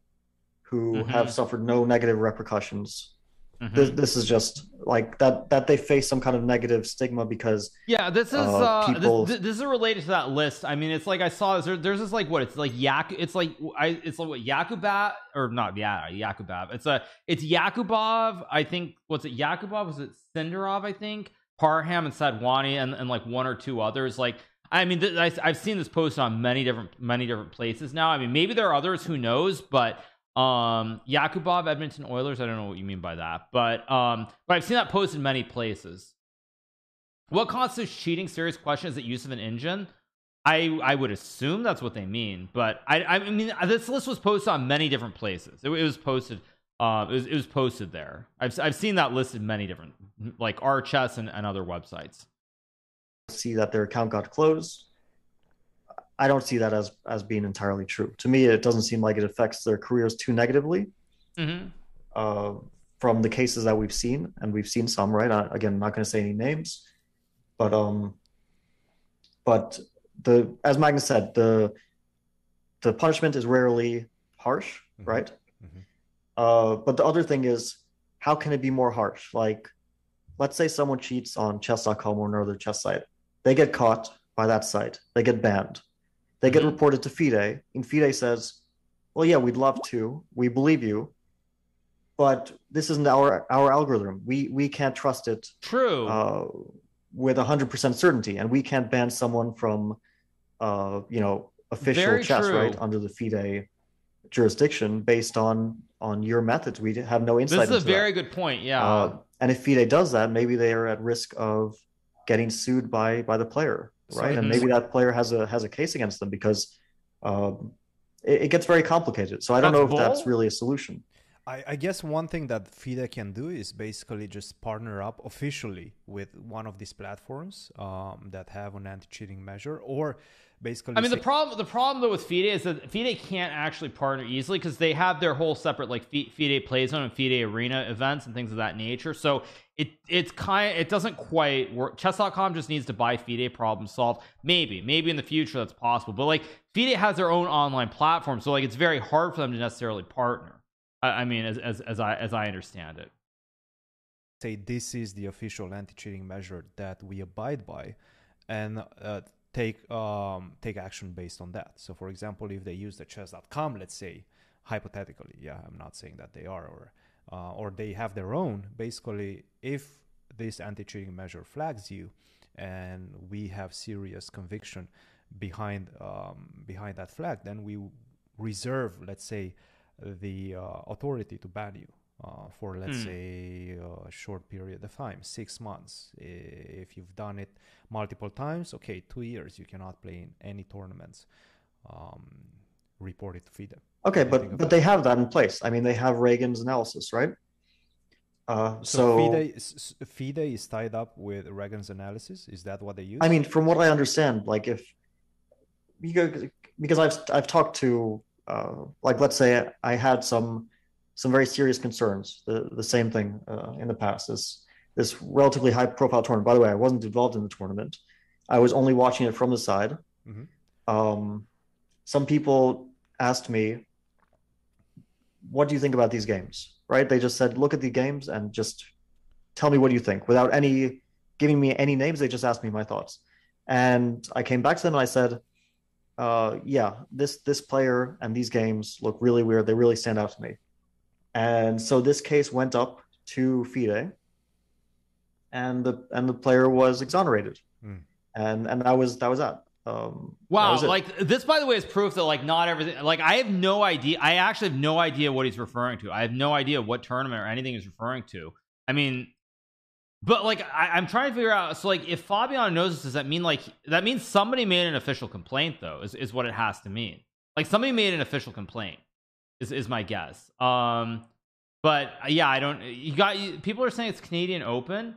who mm-hmm. have suffered no negative repercussions. Mm-hmm. This, this is just like that that they face some kind of negative stigma because yeah this is uh, uh people... this, this is related to that list. I mean, it's like I saw this, there, there's this like what it's like yak it's like I it's like what Yakubov or not yeah Yakubov it's a it's Yakubov I think what's it Yakubov was it Senderov I think Parham and Sadwani and, and like one or two others. Like I mean th- I, I've seen this post on many different many different places now. I mean, maybe there are others, who knows, but um Yakubov, Edmonton Oilers, I don't know what you mean by that, but um but I've seen that posted in many places. What constitutes cheating? Serious question. Is it use of an engine? I i would assume that's what they mean, but i i mean this list was posted on many different places. It, it was posted uh it was, it was posted there. I've I've seen that listed many different, like R Chess and, and other websites. See that their account got closed. I don't see that as as being entirely true. To me, it doesn't seem like it affects their careers too negatively mm-hmm. uh, from the cases that we've seen, and we've seen some, right? I, again, I'm not going to say any names, but um, but the as Magnus said, the the punishment is rarely harsh, mm-hmm. right? Mm-hmm. Uh, but the other thing is how can it be more harsh? Like, let's say someone cheats on chess dot com or another chess site. They get caught by that site. They get banned. They get mm-hmm. reported to FIDE, and FIDE says, well, yeah, we'd love to. We believe you. But this isn't our our algorithm. We we can't trust it True. Uh, with one hundred percent certainty. And we can't ban someone from, uh, you know, official Very chess, true. right, under the FIDE jurisdiction based on, on your methods. We have no insight into that. This is a very that. good point, yeah. Uh, and if FIDE does that, maybe they are at risk of getting sued by by the player, right? So, and maybe that player has a has a case against them because um, it, it gets very complicated. So I don't know if bold? that's really a solution. I, I guess one thing that FIDE can do is basically just partner up officially with one of these platforms um, that have an anti-cheating measure, or basically. I mean, say- the problem the problem though with FIDE is that FIDE can't actually partner easily because they have their whole separate like FIDE Play Zone and FIDE Arena events and things of that nature. So it it's kind of, it doesn't quite work. Chess dot com just needs to buy FIDE, problem solved. Maybe maybe in the future that's possible, but like FIDE has their own online platform, so like it's very hard for them to necessarily partner. I mean, as, as as I as I understand it, say this is the official anti-cheating measure that we abide by, and uh, take um, take action based on that. So, for example, if they use the chess dot com, let's say hypothetically, yeah, I'm not saying that they are, or uh, or they have their own. Basically, if this anti-cheating measure flags you, and we have serious conviction behind um, behind that flag, then we reserve, let's say, the uh, authority to ban you uh, for, let's mm. say, a uh, short period of time, six months. If you've done it multiple times, okay, two years, you cannot play in any tournaments. Um, report it to FIDE. Okay, but, but they have that in place. I mean, they have Reagan's analysis, right? Uh, so, so FIDE, FIDE is tied up with Reagan's analysis? Is that what they use? I mean, from what I understand, like if... Because I've I've talked to... Uh, like, let's say I had some some very serious concerns, the, the same thing uh, in the past, this, this relatively high-profile tournament. By the way, I wasn't involved in the tournament. I was only watching it from the side. Mm-hmm. Um, some people asked me, what do you think about these games, right? They just said, look at the games and just tell me what you think. Without any giving me any names, they just asked me my thoughts. And I came back to them and I said, Uh, yeah, this this player and these games look really weird. They really stand out to me. And so this case went up to FIDE, and the and the player was exonerated, mm. and and that was that was that. Um, wow, that was like this, by the way, is proof that like not everything. Like I have no idea. I actually have no idea what he's referring to. I have no idea what tournament or anything he's referring to. I mean. But like I, I'm trying to figure out. So like, if Fabiano knows this, does that mean like that means somebody made an official complaint? Though is, is what it has to mean. Like somebody made an official complaint. Is is my guess. Um, but yeah, I don't. You got you, people are saying it's Canadian Open.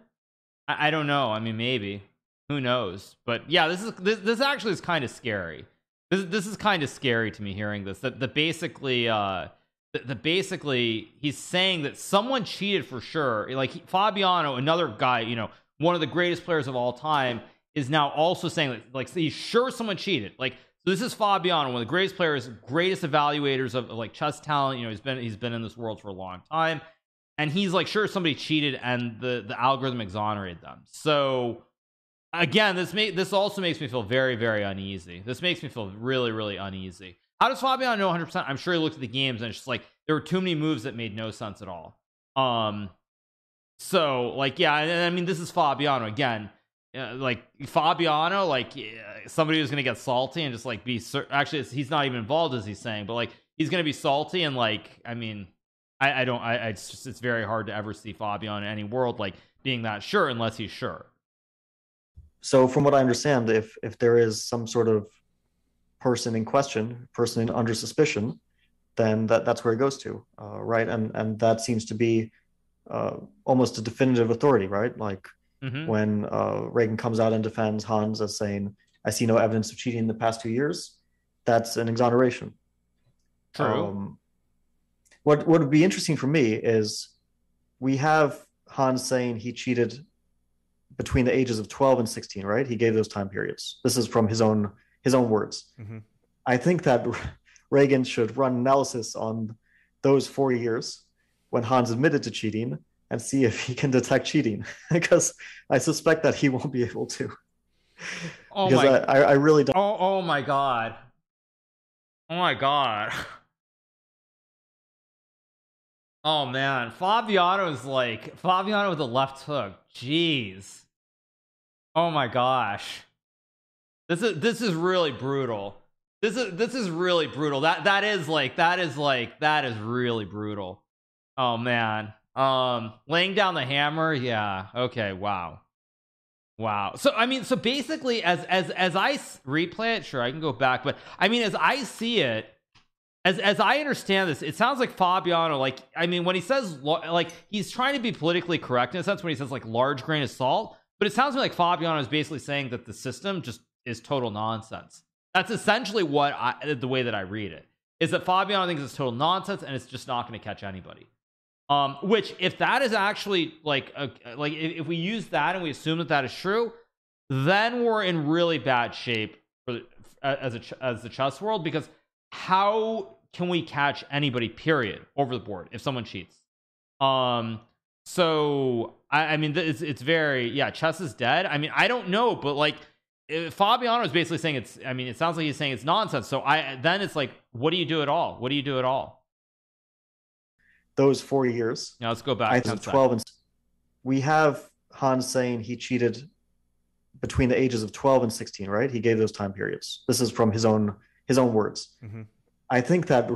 I, I don't know. I mean, maybe who knows? But yeah, this is this this actually is kind of scary. This this is kind of scary to me hearing this. That the basically. Uh, The basically he's saying that someone cheated for sure. Like Fabiano, another guy, you know, one of the greatest players of all time, is now also saying that like he's sure someone cheated. Like so this is Fabiano, one of the greatest players, greatest evaluators of, of like chess talent. You know, he's been he's been in this world for a long time, and he's like sure somebody cheated, and the the algorithm exonerated them. So again, this may this also makes me feel very very uneasy. This makes me feel really really uneasy. How does Fabiano know one hundred percent? I'm sure he looked at the games and it's just like there were too many moves that made no sense at all. Um, so like yeah, and, and I mean this is Fabiano again, uh, like Fabiano, like uh, somebody who's gonna get salty and just like be sur- actually it's, he's not even involved as he's saying, but like he's gonna be salty and like I mean I, I don't I, I it's just it's very hard to ever see Fabiano in any world like being that sure unless he's sure. So from what I understand, if if there is some sort of person in question, person in, under suspicion, then that, that's where it goes to, uh, right? And and that seems to be uh, almost a definitive authority, right? Like mm-hmm. when uh, Reagan comes out and defends Hans as saying, I see no evidence of cheating in the past two years, that's an exoneration. True. Um, what, what would be interesting for me is we have Hans saying he cheated between the ages of twelve and sixteen, right? He gave those time periods. This is from his own His own words. Mm-hmm. I think that Reagan should run analysis on those four years when Hans admitted to cheating and see if he can detect cheating, because I suspect that he won't be able to. Oh because my! I, I really don't. Oh, oh my god! Oh my god! Oh man, Fabiano's like Fabiano with the left hook. Jeez! Oh my gosh! This is this is really brutal. This is this is really brutal. That that is like that is like that is really brutal. Oh man. Um, laying down the hammer. Yeah. Okay. Wow. Wow. So I mean, so basically, as as as I replay it, sure, I can go back, but I mean, as I see it, as as I understand this, it sounds like Fabiano, like I mean, when he says like he's trying to be politically correct in a sense when he says like large grain of salt, but it sounds to me like Fabiano is basically saying that the system just is total nonsense. That's essentially what I, the way that I read it is that Fabiano thinks it's total nonsense and it's just not going to catch anybody. Um, which if that is actually like, a, like if, if we use that and we assume that that is true, then we're in really bad shape for the, as a, as the chess world, because how can we catch anybody period over the board if someone cheats? Um, so I, I mean, it's, it's very, yeah, chess is dead. I mean, I don't know, but like if Fabiano is basically saying it's, I mean, it sounds like he's saying it's nonsense. So I, then it's like, what do you do at all? What do you do at all? Those four years. Now let's go back. twelve and we have Hans saying he cheated between the ages of twelve and sixteen, right? He gave those time periods. This is from his own his own words. Mm-hmm. I think that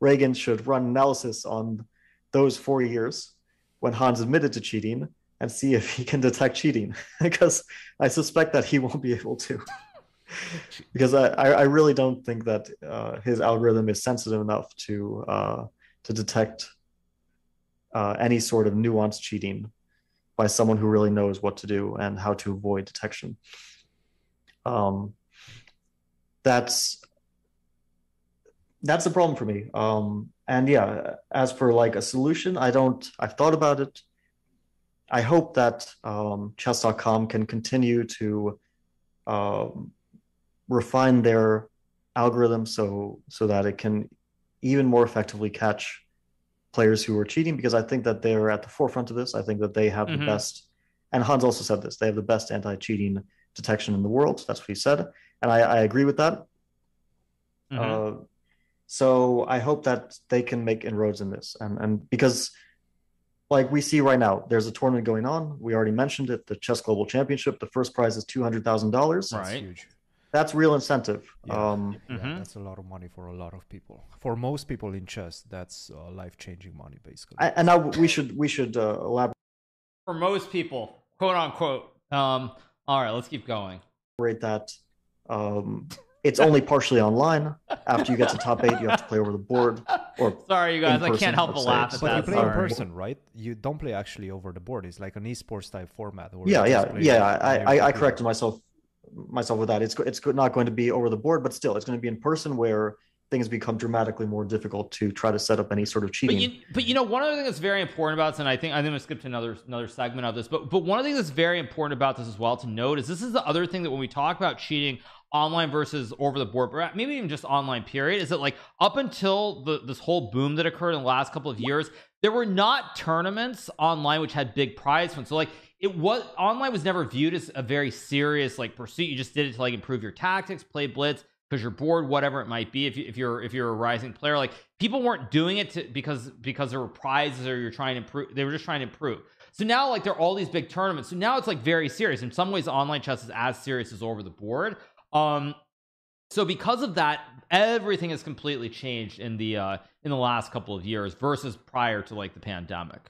Regan should run analysis on those four years when Hans admitted to cheating and see if he can detect cheating, because I suspect that he won't be able to. Because I, I really don't think that uh, his algorithm is sensitive enough to uh, to detect Uh, any sort of nuanced cheating by someone who really knows what to do and how to avoid detection. Um, that's that's a problem for me. Um, and yeah, as for like a solution, I don't. I've thought about it. I hope that um, chess dot com can continue to um, refine their algorithm so so that it can even more effectively catch players who are cheating, because I think that they're at the forefront of this. I think that they have mm-hmm. the best, and Hans also said this, they have the best anti-cheating detection in the world. That's what he said. And I, I agree with that. Mm-hmm. Uh, so I hope that they can make inroads in this. And, and because like we see right now, there's a tournament going on. We already mentioned it, the Chess Global Championship. The first prize is two hundred thousand dollars. Right. That's huge. That's real incentive. Yeah, um, yeah, mm-hmm. That's a lot of money for a lot of people. For most people in chess, that's uh, life-changing money, basically. I, and now we should we should uh, elaborate. For most people, quote unquote. Um, all right, let's keep going. That um, it's only partially online. After you get to top eight, you have to play over the board. Or sorry, you guys, I can't help but laugh at that. But you play sorry. in person, right? You don't play actually over the board. It's like an esports type format. Where yeah, yeah, yeah. I, I, I corrected myself. myself with that. It's it's not going to be over the board, but still, it's going to be in person where things become dramatically more difficult to try to set up any sort of cheating. But you, but you know, one other thing that's very important about this, and I think I'm going to skip to another another segment of this, but but one of the things that's very important about this as well to note is this is the other thing that when we talk about cheating online versus over the board, but maybe even just online period, is that like up until the this whole boom that occurred in the last couple of years, there were not tournaments online which had big prize funds. So like it was online was never viewed as a very serious like pursuit. You just did it to like improve your tactics, play blitz because you're bored, whatever it might be. If you, if you're if you're a rising player, like people weren't doing it to, because because there were prizes or you're trying to improve. They were just trying to improve. So now like there are all these big tournaments. So now it's like very serious. In some ways, online chess is as serious as over the board. Um, so because of that, everything has completely changed in the uh, in the last couple of years versus prior to like the pandemic.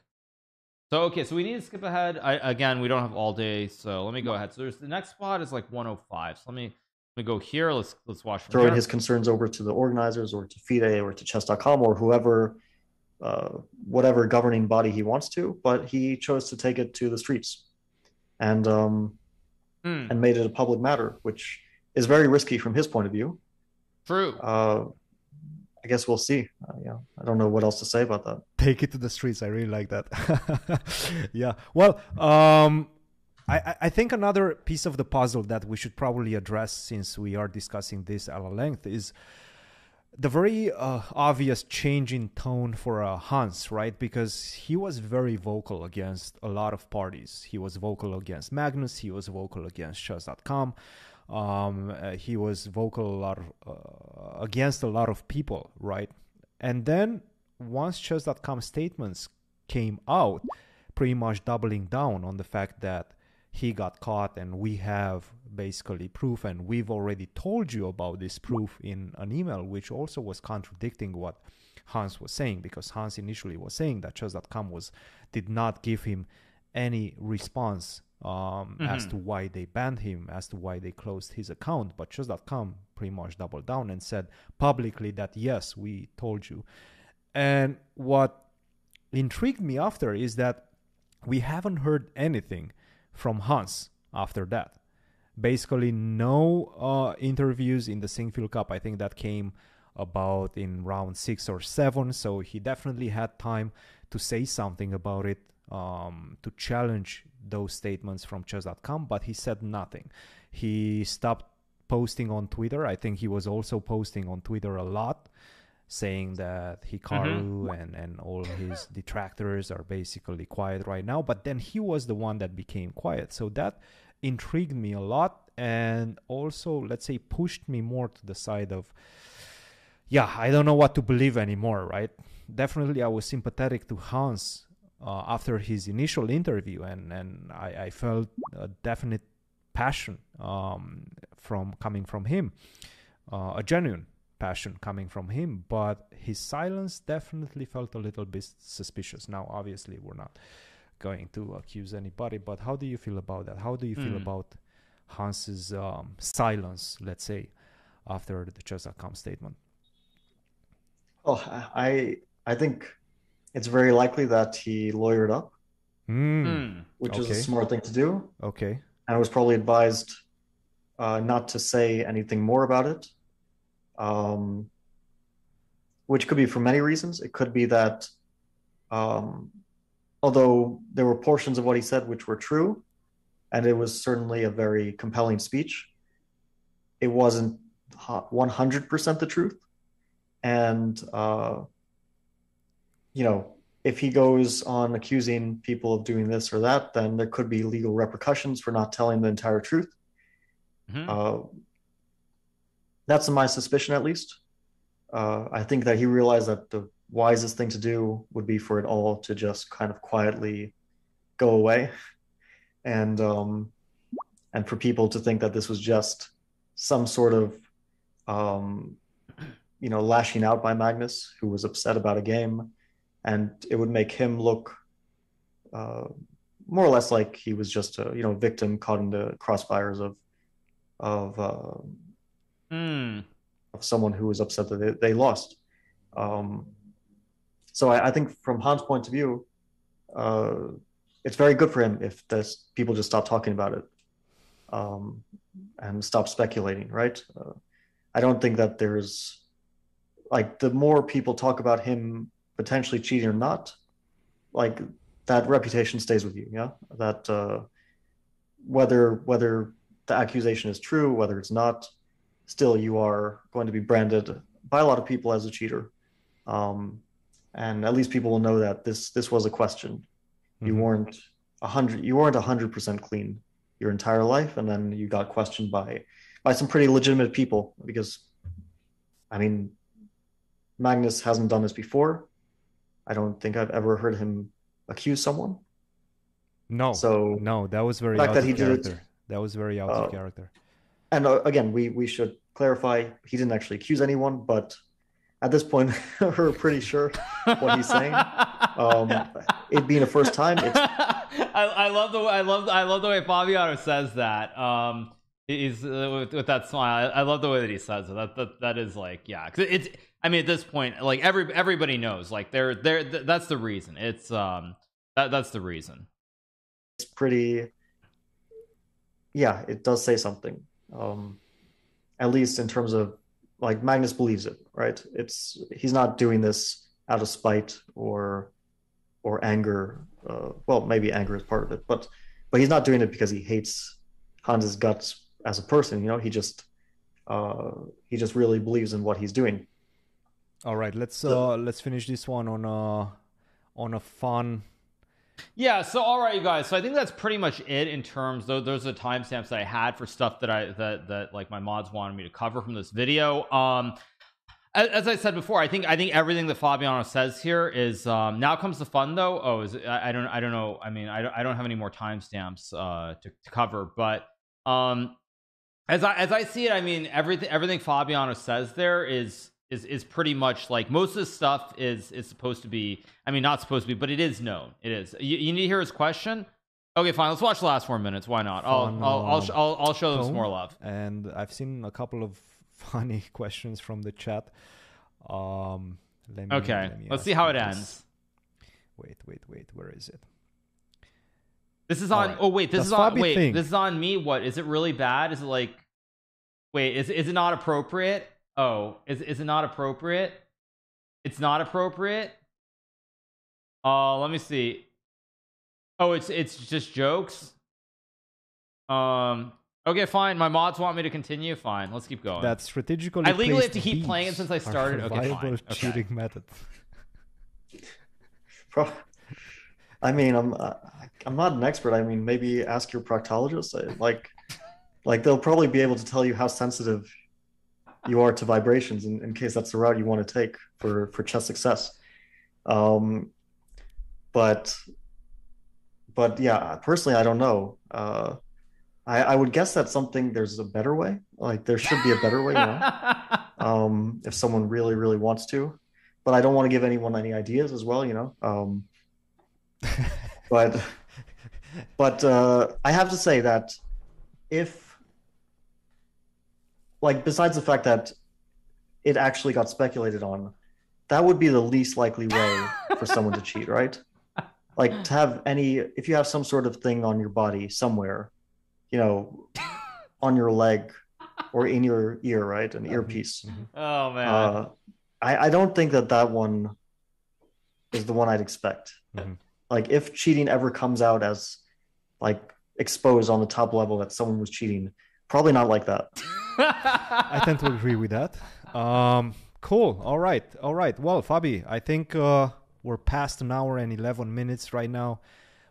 So, okay, so we need to skip ahead. I, again, we don't have all day, so let me go ahead. So there's the next spot is like one oh five. So let me let me go here. Let's let's watch. Throwing his concerns over to the organizers or to FIDE or to chess dot com or whoever, uh, whatever governing body he wants to, but he chose to take it to the streets and um, mm. and made it a public matter, which is very risky from his point of view. True. Uh, I guess we'll see. Uh, yeah, I don't know what else to say about that. Take it to the streets. I really like that. Yeah. Well, um, I, I think another piece of the puzzle that we should probably address, since we are discussing this at length, is the very uh, obvious change in tone for uh, Hans, right? Because he was very vocal against a lot of parties. He was vocal against Magnus. He was vocal against chess dot com. Um, uh, he was vocal a lot of, uh, against a lot of people, right? And then once chess dot com statements came out, pretty much doubling down on the fact that he got caught and we have basically proof, and we've already told you about this proof in an email, which also was contradicting what Hans was saying, because Hans initially was saying that chess dot com was did not give him any response um, mm-hmm. as to why they banned him, as to why they closed his account. But chess dot com pretty much doubled down and said publicly that, yes, we told you. And what intrigued me after is that we haven't heard anything from Hans after that. Basically no uh, interviews in the Sinquefield Cup. I think that came about in round six or seven, so he definitely had time to say something about it, um, to challenge those statements from chess dot com, but he said nothing. He stopped posting on Twitter. I think he was also posting on Twitter a lot, saying that Hikaru mm-hmm. and, and all his detractors are basically quiet right now. But then he was the one that became quiet. So that intrigued me a lot, and also, let's say, pushed me more to the side of, yeah, I don't know what to believe anymore, right? Definitely I was sympathetic to Hans uh, after his initial interview, and, and I, I felt a definite passion um, from coming from him, uh, a genuine passion coming from him, but his silence definitely felt a little bit suspicious. Now, obviously, we're not going to accuse anybody, but how do you feel about that? How do you feel mm. about Hans's um, silence, let's say, after the chess dot com statement? Oh, I I think it's very likely that he lawyered up, mm. which okay. is a smart thing to do. Okay, and I was probably advised uh, not to say anything more about it. Um, which could be for many reasons. It could be that, um, although there were portions of what he said which were true, and it was certainly a very compelling speech, it wasn't one hundred percent the truth. And, uh, you know, if he goes on accusing people of doing this or that, then there could be legal repercussions for not telling the entire truth. Mm-hmm. Uh, That's my suspicion, at least. Uh, I think that he realized that the wisest thing to do would be for it all to just kind of quietly go away, and um, and for people to think that this was just some sort of, um, you know, lashing out by Magnus, who was upset about a game, and it would make him look uh, more or less like he was just a you know victim caught in the crossfires of of. Uh, Mm. of someone who was upset that they, they lost. Um, so I, I think from Hans' point of view, uh, it's very good for him if there's people just stop talking about it um, and stop speculating, right? Uh, I don't think that there's, like, the more people talk about him potentially cheating or not, like, that reputation stays with you, yeah? That uh, whether whether the accusation is true, whether it's not, still you are going to be branded by a lot of people as a cheater. Um, and at least people will know that this this was a question. You mm-hmm. weren't a hundred you weren't a hundred percent clean your entire life, and then you got questioned by by some pretty legitimate people, because I mean Magnus hasn't done this before. I don't think I've ever heard him accuse someone. No. So no, that was very out of character. It, that was very out of uh, character. And again, we, we should clarify, he didn't actually accuse anyone, but at this point, we're pretty sure what he's saying. Um, it being a first time, it's... I, I love the I love I love the way Fabiano says that. Um, he's uh, with, with that smile. I, I love the way that he says it. That that, that is like, yeah, because it's. I mean, at this point, like every everybody knows, like they're they're th- that's the reason. It's um that that's the reason. It's pretty. Yeah, it does say something. Um, at least in terms of, like, Magnus believes it, right? It's he's not doing this out of spite or or anger. Uh, well, maybe anger is part of it, but but he's not doing it because he hates Hans's guts as a person. You know, he just uh, he just really believes in what he's doing, All right, let's uh, let's finish this one on a on a fun. Yeah, so all right, you guys. So I think that's pretty much it in terms. Though those are the timestamps that I had for stuff that I that that like my mods wanted me to cover from this video. Um, as, as I said before, I think I think everything that Fabiano says here is. Um, now comes the fun, though. Oh, is it, I, I don't I don't know. I mean, I don't, I don't have any more timestamps uh, to, to cover, but. Um, As I as I see it, I mean everything everything Fabiano says there is is is pretty much like most of this stuff is is supposed to be. I mean, not supposed to be, but it is known. It is. You, you need to hear his question. Okay, fine. Let's watch the last four minutes. Why not? I'll I'll, I'll I'll I'll show them some more love. And I've seen a couple of funny questions from the chat. Um, let me, okay, let me let's see how it this. ends. Wait, wait, wait. Where is it? This is on. Right. Oh wait, this the is on. Wait, thing. This is on me. What is it? Really bad? Is it like? Wait, is is it not appropriate? Oh, is is it not appropriate? It's not appropriate. Uh, let me see. Oh, it's it's just jokes. Um. Okay, fine. My mods want me to continue. Fine, let's keep going. That's strategically. I legally have to keep playing it since I started. Okay, fine. Cheating okay. method. Pro- I mean, I'm uh, I'm not an expert. I mean, maybe ask your proctologist. I, like, like they'll probably be able to tell you how sensitive you are to vibrations, in, in case that's the route you want to take for for chess success. Um, but, but yeah, personally, I don't know. Uh, I I would guess that something there's a better way. Like there should be a better way, you know? um, if someone really really wants to. But I don't want to give anyone any ideas as well, you know. Um, but but uh I have to say that if like besides the fact that it actually got speculated on, that would be the least likely way for someone to cheat, right? Like to have any if you have some sort of thing on your body somewhere, you know, on your leg or in your ear, right? An earpiece. Oh man. Uh, I, I don't think that that one is the one I'd expect. Mm-hmm. Like if cheating ever comes out as like exposed on the top level that someone was cheating, probably not like that. I tend to agree with that. Um, cool. All right. All right. Well, Fabi, I think uh, we're past an hour and eleven minutes right now.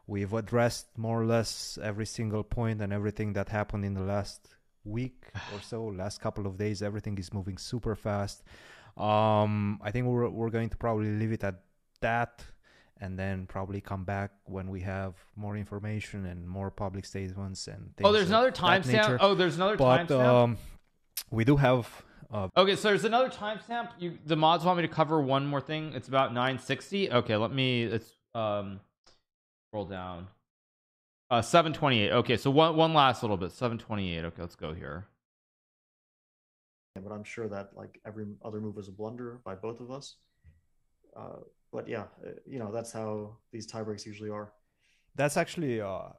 We've addressed more or less every single point and everything that happened in the last week or so, last couple of days. Everything is moving super fast. Um, I think we're we're going to probably leave it at that. And then probably come back when we have more information and more public statements and things. Oh, there's another timestamp. Oh, there's another timestamp. But um, we do have. Uh, okay, so there's another timestamp. You, the mods want me to cover one more thing. It's about nine sixty. Okay, let me let's um scroll down. Uh, seven twenty-eight. Okay, so one one last little bit. seven twenty-eight. Okay, let's go here. Yeah, but I'm sure that like every other move was a blunder by both of us. Uh, But yeah, you know, that's how these tiebreaks usually are. That's actually, uh,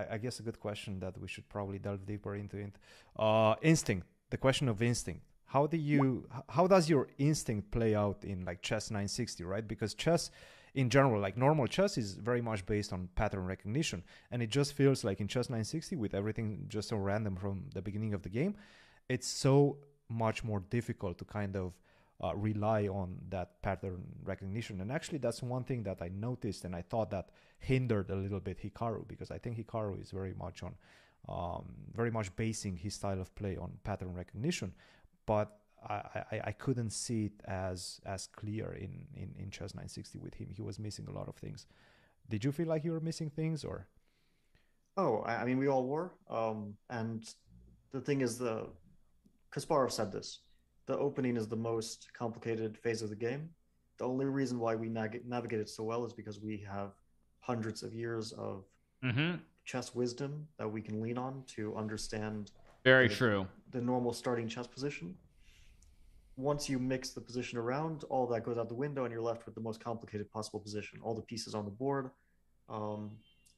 I, I guess, a good question that we should probably delve deeper into it. Uh, instinct, the question of instinct. How do you, how does your instinct play out in like chess nine sixty, right? Because chess in general, like normal chess is very much based on pattern recognition. And it just feels like in chess nine sixty with everything just so random from the beginning of the game, it's so much more difficult to kind of Uh, rely on that pattern recognition. And actually that's one thing that I noticed and I thought that hindered a little bit Hikaru, because I think Hikaru is very much on um, very much basing his style of play on pattern recognition, but I, I, I couldn't see it as as clear in, in, in chess nine sixty with him. He was missing a lot of things. Did you feel like you were missing things or? Oh, I mean, we all were. Um, and the thing is, the Kasparov said this. The opening is the most complicated phase of the game. The only reason why we nag- navigate it so well is because we have hundreds of years of mm-hmm. chess wisdom that we can lean on to understand very the, true the normal starting chess position. Once you mix the position around, all that goes out the window and you're left with the most complicated possible position, all the pieces on the board, um,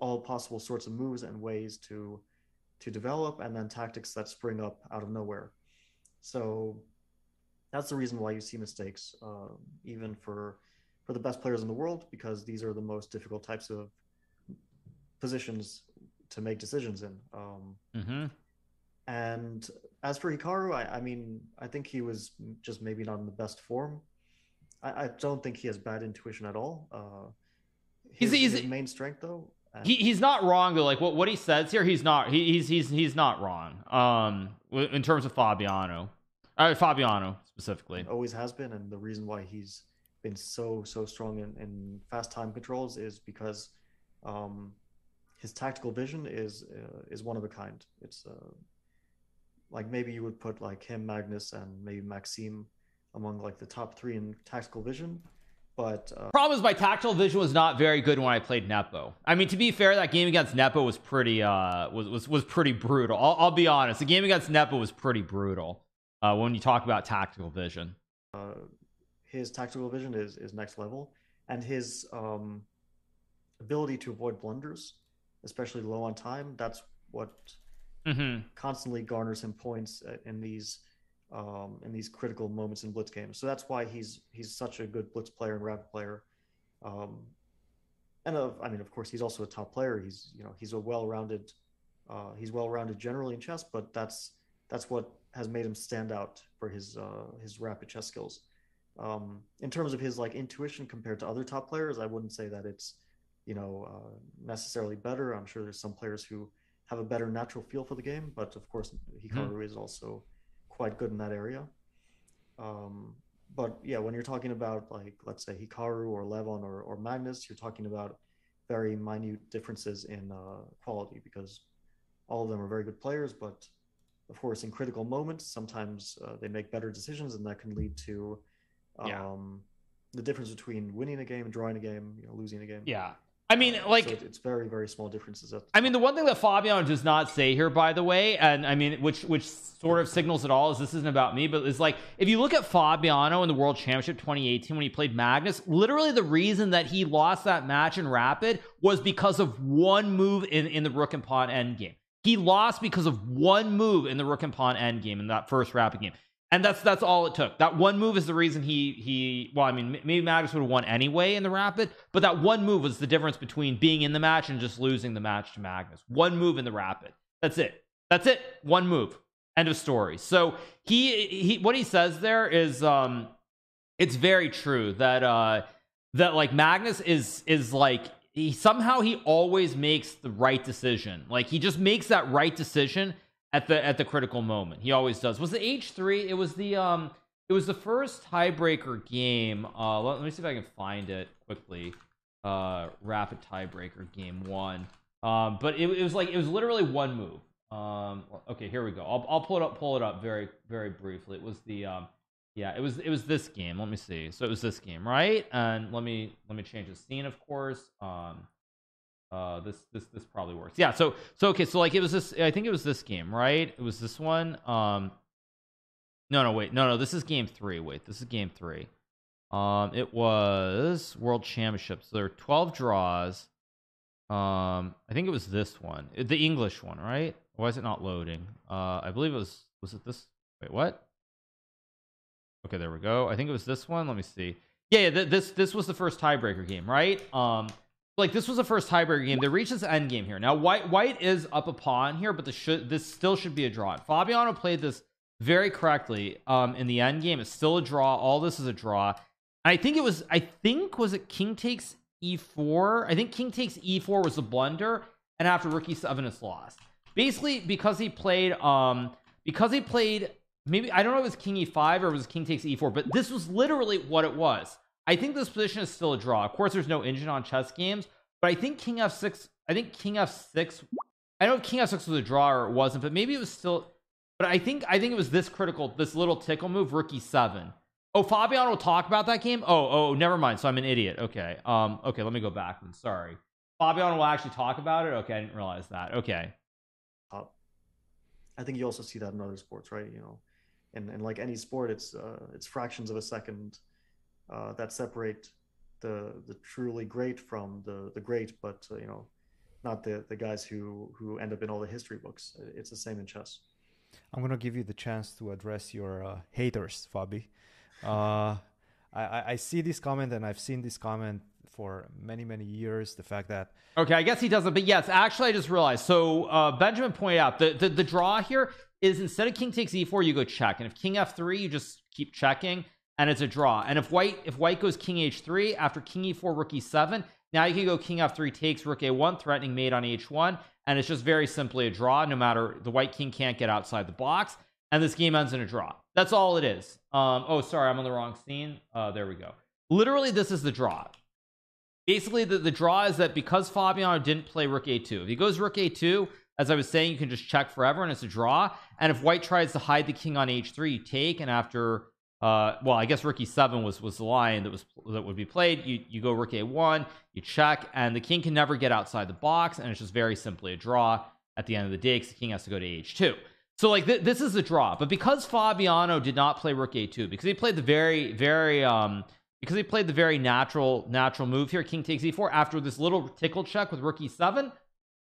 all possible sorts of moves and ways to to develop, and then tactics that spring up out of nowhere. So that's the reason why you see mistakes, um, even for for the best players in the world, because these are the most difficult types of positions to make decisions in. Um, mm-hmm. And as for Hikaru, I, I mean, I think he was just maybe not in the best form. I, I don't think he has bad intuition at all. Uh, his, he's, he's, his main strength, though. And... He, he's not wrong though. Like what, what he says here, he's not. He, he's he's he's not wrong. Um, in terms of Fabiano, uh, Fabiano specifically, always has been, and the reason why he's been so so strong in, in fast time controls is because um, his tactical vision is uh, is one of a kind. It's uh, like maybe you would put like him, Magnus, and maybe Maxim among like the top three in tactical vision. But uh, problem is my tactical vision was not very good when I played Nepo. I mean, to be fair, that game against Nepo was pretty uh was was, was pretty brutal. I'll, I'll be honest, the game against Nepo was pretty brutal. Uh, when you talk about tactical vision, uh, his tactical vision is is next level, and his um ability to avoid blunders, especially low on time, that's what mm-hmm. constantly garners him points in these. Um, in these critical moments in blitz games. So that's why he's he's such a good blitz player and rapid player. Um, and of, I mean, of course, he's also a top player. He's you know he's a well-rounded, uh, he's well-rounded generally in chess, but that's that's what has made him stand out for his uh, his rapid chess skills. Um, in terms of his like intuition compared to other top players, I wouldn't say that it's you know uh, necessarily better. I'm sure there's some players who have a better natural feel for the game, but of course, Hikaru mm. is also quite good in that area. Um, but yeah, when you're talking about like, let's say Hikaru or Levon or, or Magnus, you're talking about very minute differences in uh, quality because all of them are very good players, but of course in critical moments, sometimes uh, they make better decisions and that can lead to um, yeah. the difference between winning a game, drawing a game, you know, losing a game. Yeah. I mean, like, so it's very, very small differences. I mean, the one thing that Fabiano does not say here, by the way, and I mean, which which sort of signals it all is this isn't about me, but it's like, if you look at Fabiano in the World Championship twenty eighteen, when he played Magnus, literally the reason that he lost that match in Rapid was because of one move in, in the Rook and Pawn endgame. He lost because of one move in the Rook and Pawn endgame in that first Rapid game. And that's that's all it took. That one move is the reason he he. Well, I mean, maybe Magnus would have won anyway in the Rapid, but that one move was the difference between being in the match and just losing the match to Magnus. One move in the Rapid. That's it. That's it. One move. End of story. So he he. What he says there is um, it's very true that uh that like Magnus is is like he somehow he always makes the right decision. Like he just makes that right decision. At the at the critical moment, he always does. Was the H three? It was the um, it was the first tiebreaker game. Uh, let, let me see if I can find it quickly. Uh, Rapid tiebreaker game one. Um, but it, it was like it was literally one move. Um, okay, here we go. I'll I'll pull it up. Pull it up very very briefly. It was the um, yeah. It was it was this game. Let me see. So it was this game, right? And let me let me change the scene, of course. Um. Uh, this this this probably works. Yeah. So so okay. So like it was this. I think it was this game, right? It was this one. Um. No no wait no no this is game three. Wait this is game three. Um. It was World Championship. So there were twelve draws. Um. I think it was this one, the English one, right? Why is it not loading? Uh. I believe it was was it this? Wait what? Okay, there we go. I think it was this one. Let me see. Yeah. yeah th- this this was the first tiebreaker game, right? Um. Like this was the first tiebreaker game. They reached this end game here. Now White White is up a pawn here, but this should this still should be a draw. Fabiano played this very correctly um, in the end game. It's still a draw. All this is a draw. I think it was. I think was it King takes e four. I think King takes e four was the blunder, and after Rook e seven is lost. Basically because he played um because he played maybe I don't know if it was King e five or it was King takes e four, but this was literally what it was. I think this position is still a draw. Of course, there's no engine on chess games, but I think King f six, I think King f six, I don't know if King f six was a draw or it wasn't, but maybe it was still, but I think I think it was this critical, this little tickle move, Rook e seven. Oh, Fabiano will talk about that game? Oh, oh, never mind. So I'm an idiot. Okay. Um, okay, let me go back then. Sorry. Fabiano will actually talk about it? Okay, I didn't realize that. Okay. Uh, I think you also see that in other sports, right? You know, and, and like any sport, it's uh, it's fractions of a second Uh, that separate the the truly great from the the great, but uh, you know, not the the guys who who end up in all the history books. It's the same in chess. I'm gonna give you the chance to address your uh, haters, Fabi. Uh, I I see this comment and I've seen this comment for many many years. The fact that okay, I guess he doesn't, but yes, actually I just realized. So uh, Benjamin pointed out the, the the draw here is instead of King takes e four, you go check, and if King f three, you just keep checking. and it's a draw. And if white if white goes king h three, after king e four, rook e seven, now you can go king f three, takes, rook a one, threatening mate on h one, and it's just very simply a draw. No matter, the white king can't get outside the box, and this game ends in a draw. That's all it is. Um oh, sorry, I'm on the wrong scene. Uh there we go. Literally, this is the draw. Basically, the, the draw is that because Fabiano didn't play rook a two, if he goes rook a two, as I was saying, you can just check forever, and it's a draw. And if white tries to hide the king on h three, you take, and after uh well, I guess rook e seven was was the line that was that would be played, you you go rook a one, you check, and the king can never get outside the box, and it's just very simply a draw at the end of the day, because the king has to go to h two. So like th this is a draw. But because Fabiano did not play rook a two, because he played the very very um because he played the very natural natural move here, king takes e four, after this little tickle check with rook e seven,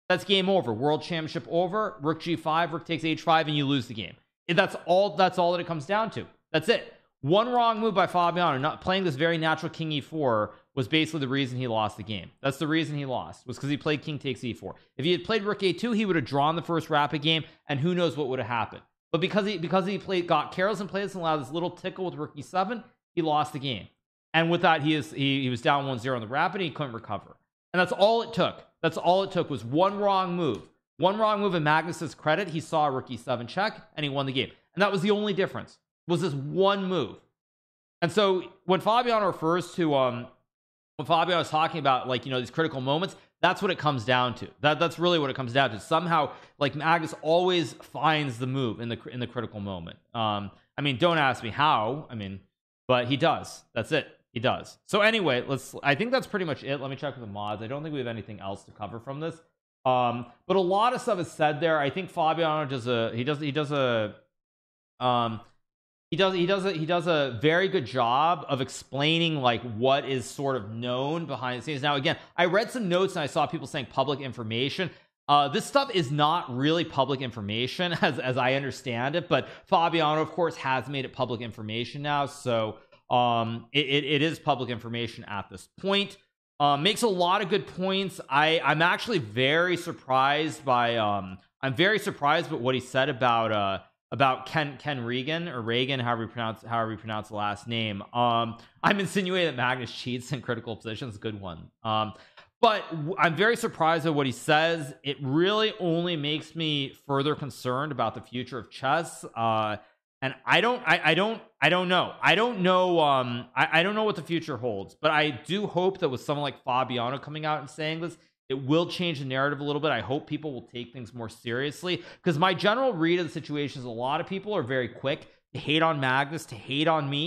that's game over. World Championship over. Rook g five, rook takes h five, and you lose the game. That's all that's all that it comes down to. That's it. One wrong move by Fabiano, not playing this very natural king e four, was basically the reason he lost the game. That's the reason he lost, was because he played king takes e four. If he had played rook a two, he would have drawn the first rapid game, and who knows what would have happened. But because he because he played got Carlsen played this and allowed this little tickle with rook e seven, he lost the game. And with that, he is he, he was down one zero on the rapid, and he couldn't recover. And that's all it took. That's all it took was one wrong move. One wrong move, in Magnus's credit, he saw rook e seven check, and he won the game. And that was the only difference, was this one move. And so when Fabiano refers to um when Fabiano is talking about, like, you know, these critical moments, that's what it comes down to. That that's really what it comes down to. Somehow, like, Magnus always finds the move in the in the critical moment. Um, I mean, don't ask me how. I mean, but he does. That's it. He does. So anyway, let's I think that's pretty much it. Let me check with the mods. I don't think we have anything else to cover from this, um but a lot of stuff is said there. I think Fabiano does a he does he does a um he does he does a, he does a very good job of explaining, like, what is sort of known behind the scenes. Now, again, I read some notes and I saw people saying public information. Uh, this stuff is not really public information as as I understand it, but Fabiano, of course, has made it public information now, so um it, it, it is public information at this point. Um makes a lot of good points. I i'm actually very surprised by um i'm very surprised by what he said about uh about ken ken Regan, or Regan, however we pronounce however we pronounce the last name. um I'm insinuating that Magnus cheats in critical positions. Good one. Um but I'm very surprised at what he says. It really only makes me further concerned about the future of chess. uh And I don't, I, I don't, I don't know. I don't know. Um, I, I don't know what the future holds, but I do hope that with someone like Fabiano coming out and saying this, it will change the narrative a little bit. I hope people will take things more seriously, because my general read of the situation is a lot of people are very quick to hate on Magnus, to hate on me.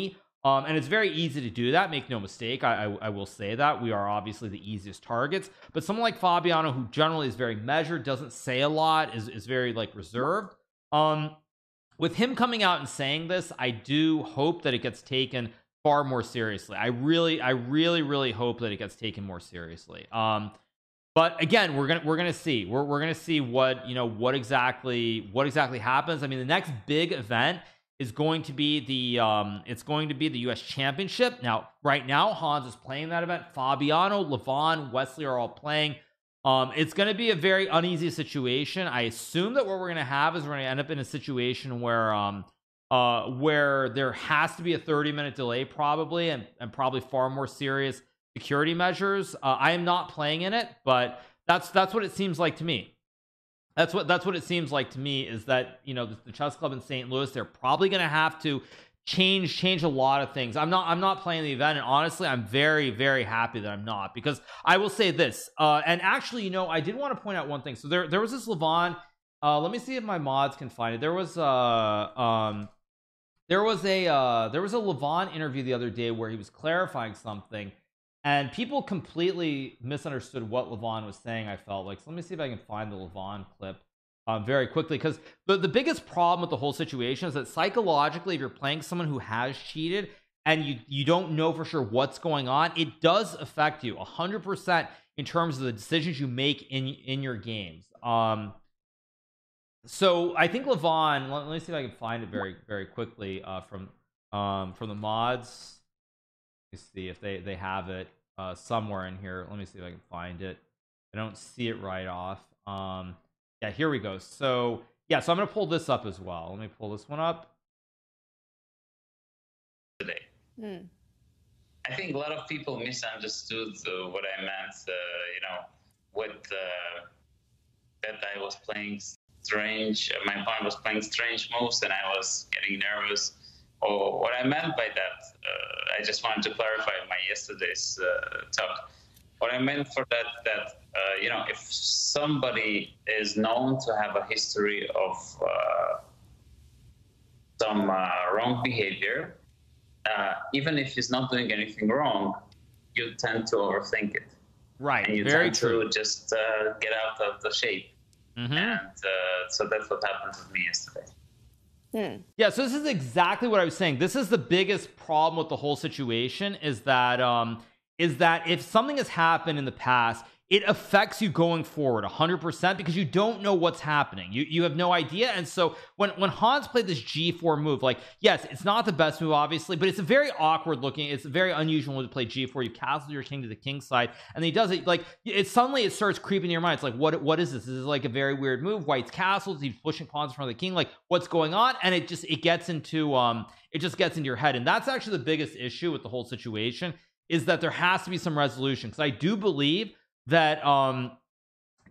Um, and it's very easy to do that. Make no mistake. I, I, I will say that we are obviously the easiest targets, but someone like Fabiano, who generally is very measured, doesn't say a lot, is, is very, like, reserved. Um, With him coming out and saying this, I do hope that it gets taken far more seriously. I really, I really, really hope that it gets taken more seriously. Um, but again, we're gonna we're gonna see. We're we're gonna see what you know what exactly what exactly happens. I mean, the next big event is going to be the um, it's going to be the U S Championship. Now, right now, Hans is playing that event. Fabiano, Levon, Wesley are all playing. Um, it's going to be a very uneasy situation. I assume that what we're going to have is we're going to end up in a situation where, um, uh, where there has to be a thirty minute delay, probably, and, and probably far more serious security measures. Uh, I am not playing in it, but that's, that's what it seems like to me. That's what, that's what it seems like to me, is that, you know, the, the chess club in Saint Louis, they're probably going to have to change change a lot of things. I'm not I'm not playing the event, and honestly, I'm very, very happy that I'm not, because I will say this, uh and actually, you know, I did want to point out one thing. So there there was this Levon, uh let me see if my mods can find it. There was uh um there was a uh there was a Levon interview the other day where he was clarifying something, and people completely misunderstood what Levon was saying, I felt like. So let me see if I can find the Levon clip Um, very quickly, because the, the biggest problem with the whole situation is that psychologically, if you're playing someone who has cheated and you you don't know for sure what's going on, it does affect you one hundred percent in terms of the decisions you make in in your games. Um so I think Levon, let, let me see if I can find it very, very quickly uh from um from the mods. Let me see if they they have it uh somewhere in here. Let me see if I can find it. I don't see it right off. um Yeah, here we go. So yeah, so I'm going to pull this up as well. Let me pull this one up. Today, Mm. I think a lot of people misunderstood uh, what I meant, uh, you know, what uh, that I was playing strange, uh, my opponent was playing strange moves and I was getting nervous. Or what I meant by that, uh, I just wanted to clarify my yesterday's uh, talk. What I meant for that, that uh, you know, if somebody is known to have a history of uh, some uh, wrong behavior, uh, even if he's not doing anything wrong, you tend to overthink it. Right, and you very tend true. to just uh, get out of the shape. Mm-hmm. And uh, so that's what happened with me yesterday. Hmm. Yeah, so this is exactly what I was saying. This is the biggest problem with the whole situation, is that um, is that if something has happened in the past, it affects you going forward one hundred percent because you don't know what's happening. You you have no idea. And so when, when Hans played this G four move, like, yes, it's not the best move, obviously, but it's a very awkward looking, it's very unusual to play G four. You castle your king to the king side, and he does it, like, it suddenly it starts creeping in your mind. It's like, what what is this? This is like a very weird move. White's castles, he's pushing pawns in front of the king, like, what's going on? And it just, it gets into, um, it just gets into your head. And that's actually the biggest issue with the whole situation, is that there has to be some resolution. Because I do believe that um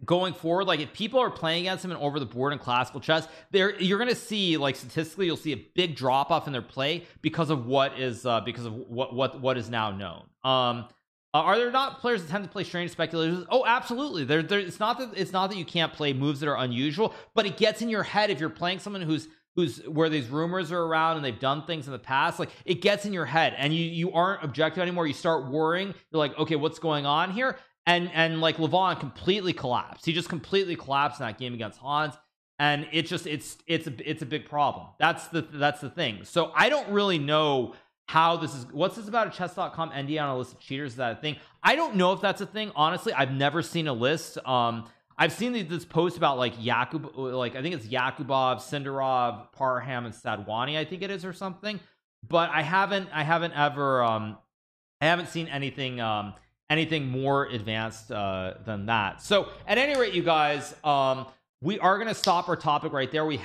going forward, like, if people are playing against him and over the board in classical chess, there you're going to see, like, statistically you'll see a big drop off in their play because of what is uh because of what what what is now known. Um uh, are there not players that tend to play strange speculators? Oh, absolutely. There there it's not that it's not that you can't play moves that are unusual, but it gets in your head if you're playing someone who's who's where these rumors are around and they've done things in the past. Like, it gets in your head and you you aren't objective anymore. You start worrying. You're like, okay, what's going on here? And, and like, Levon completely collapsed. He just completely collapsed in that game against Hans. And it just, it's, it's, a, it's a big problem. That's the, that's the thing. So I don't really know how this is, what's this about a chess dot com N D A on a list of cheaters? Is that a thing? I don't know if that's a thing. Honestly, I've never seen a list. Um, I've seen this post about, like, Yakub, like, I think it's Yakubov, Sindarov, Parham, and Sadwani, I think it is, or something. But I haven't, I haven't ever, um, I haven't seen anything, um, anything more advanced uh than that. So at any rate, you guys, um we are going to stop our topic right there. We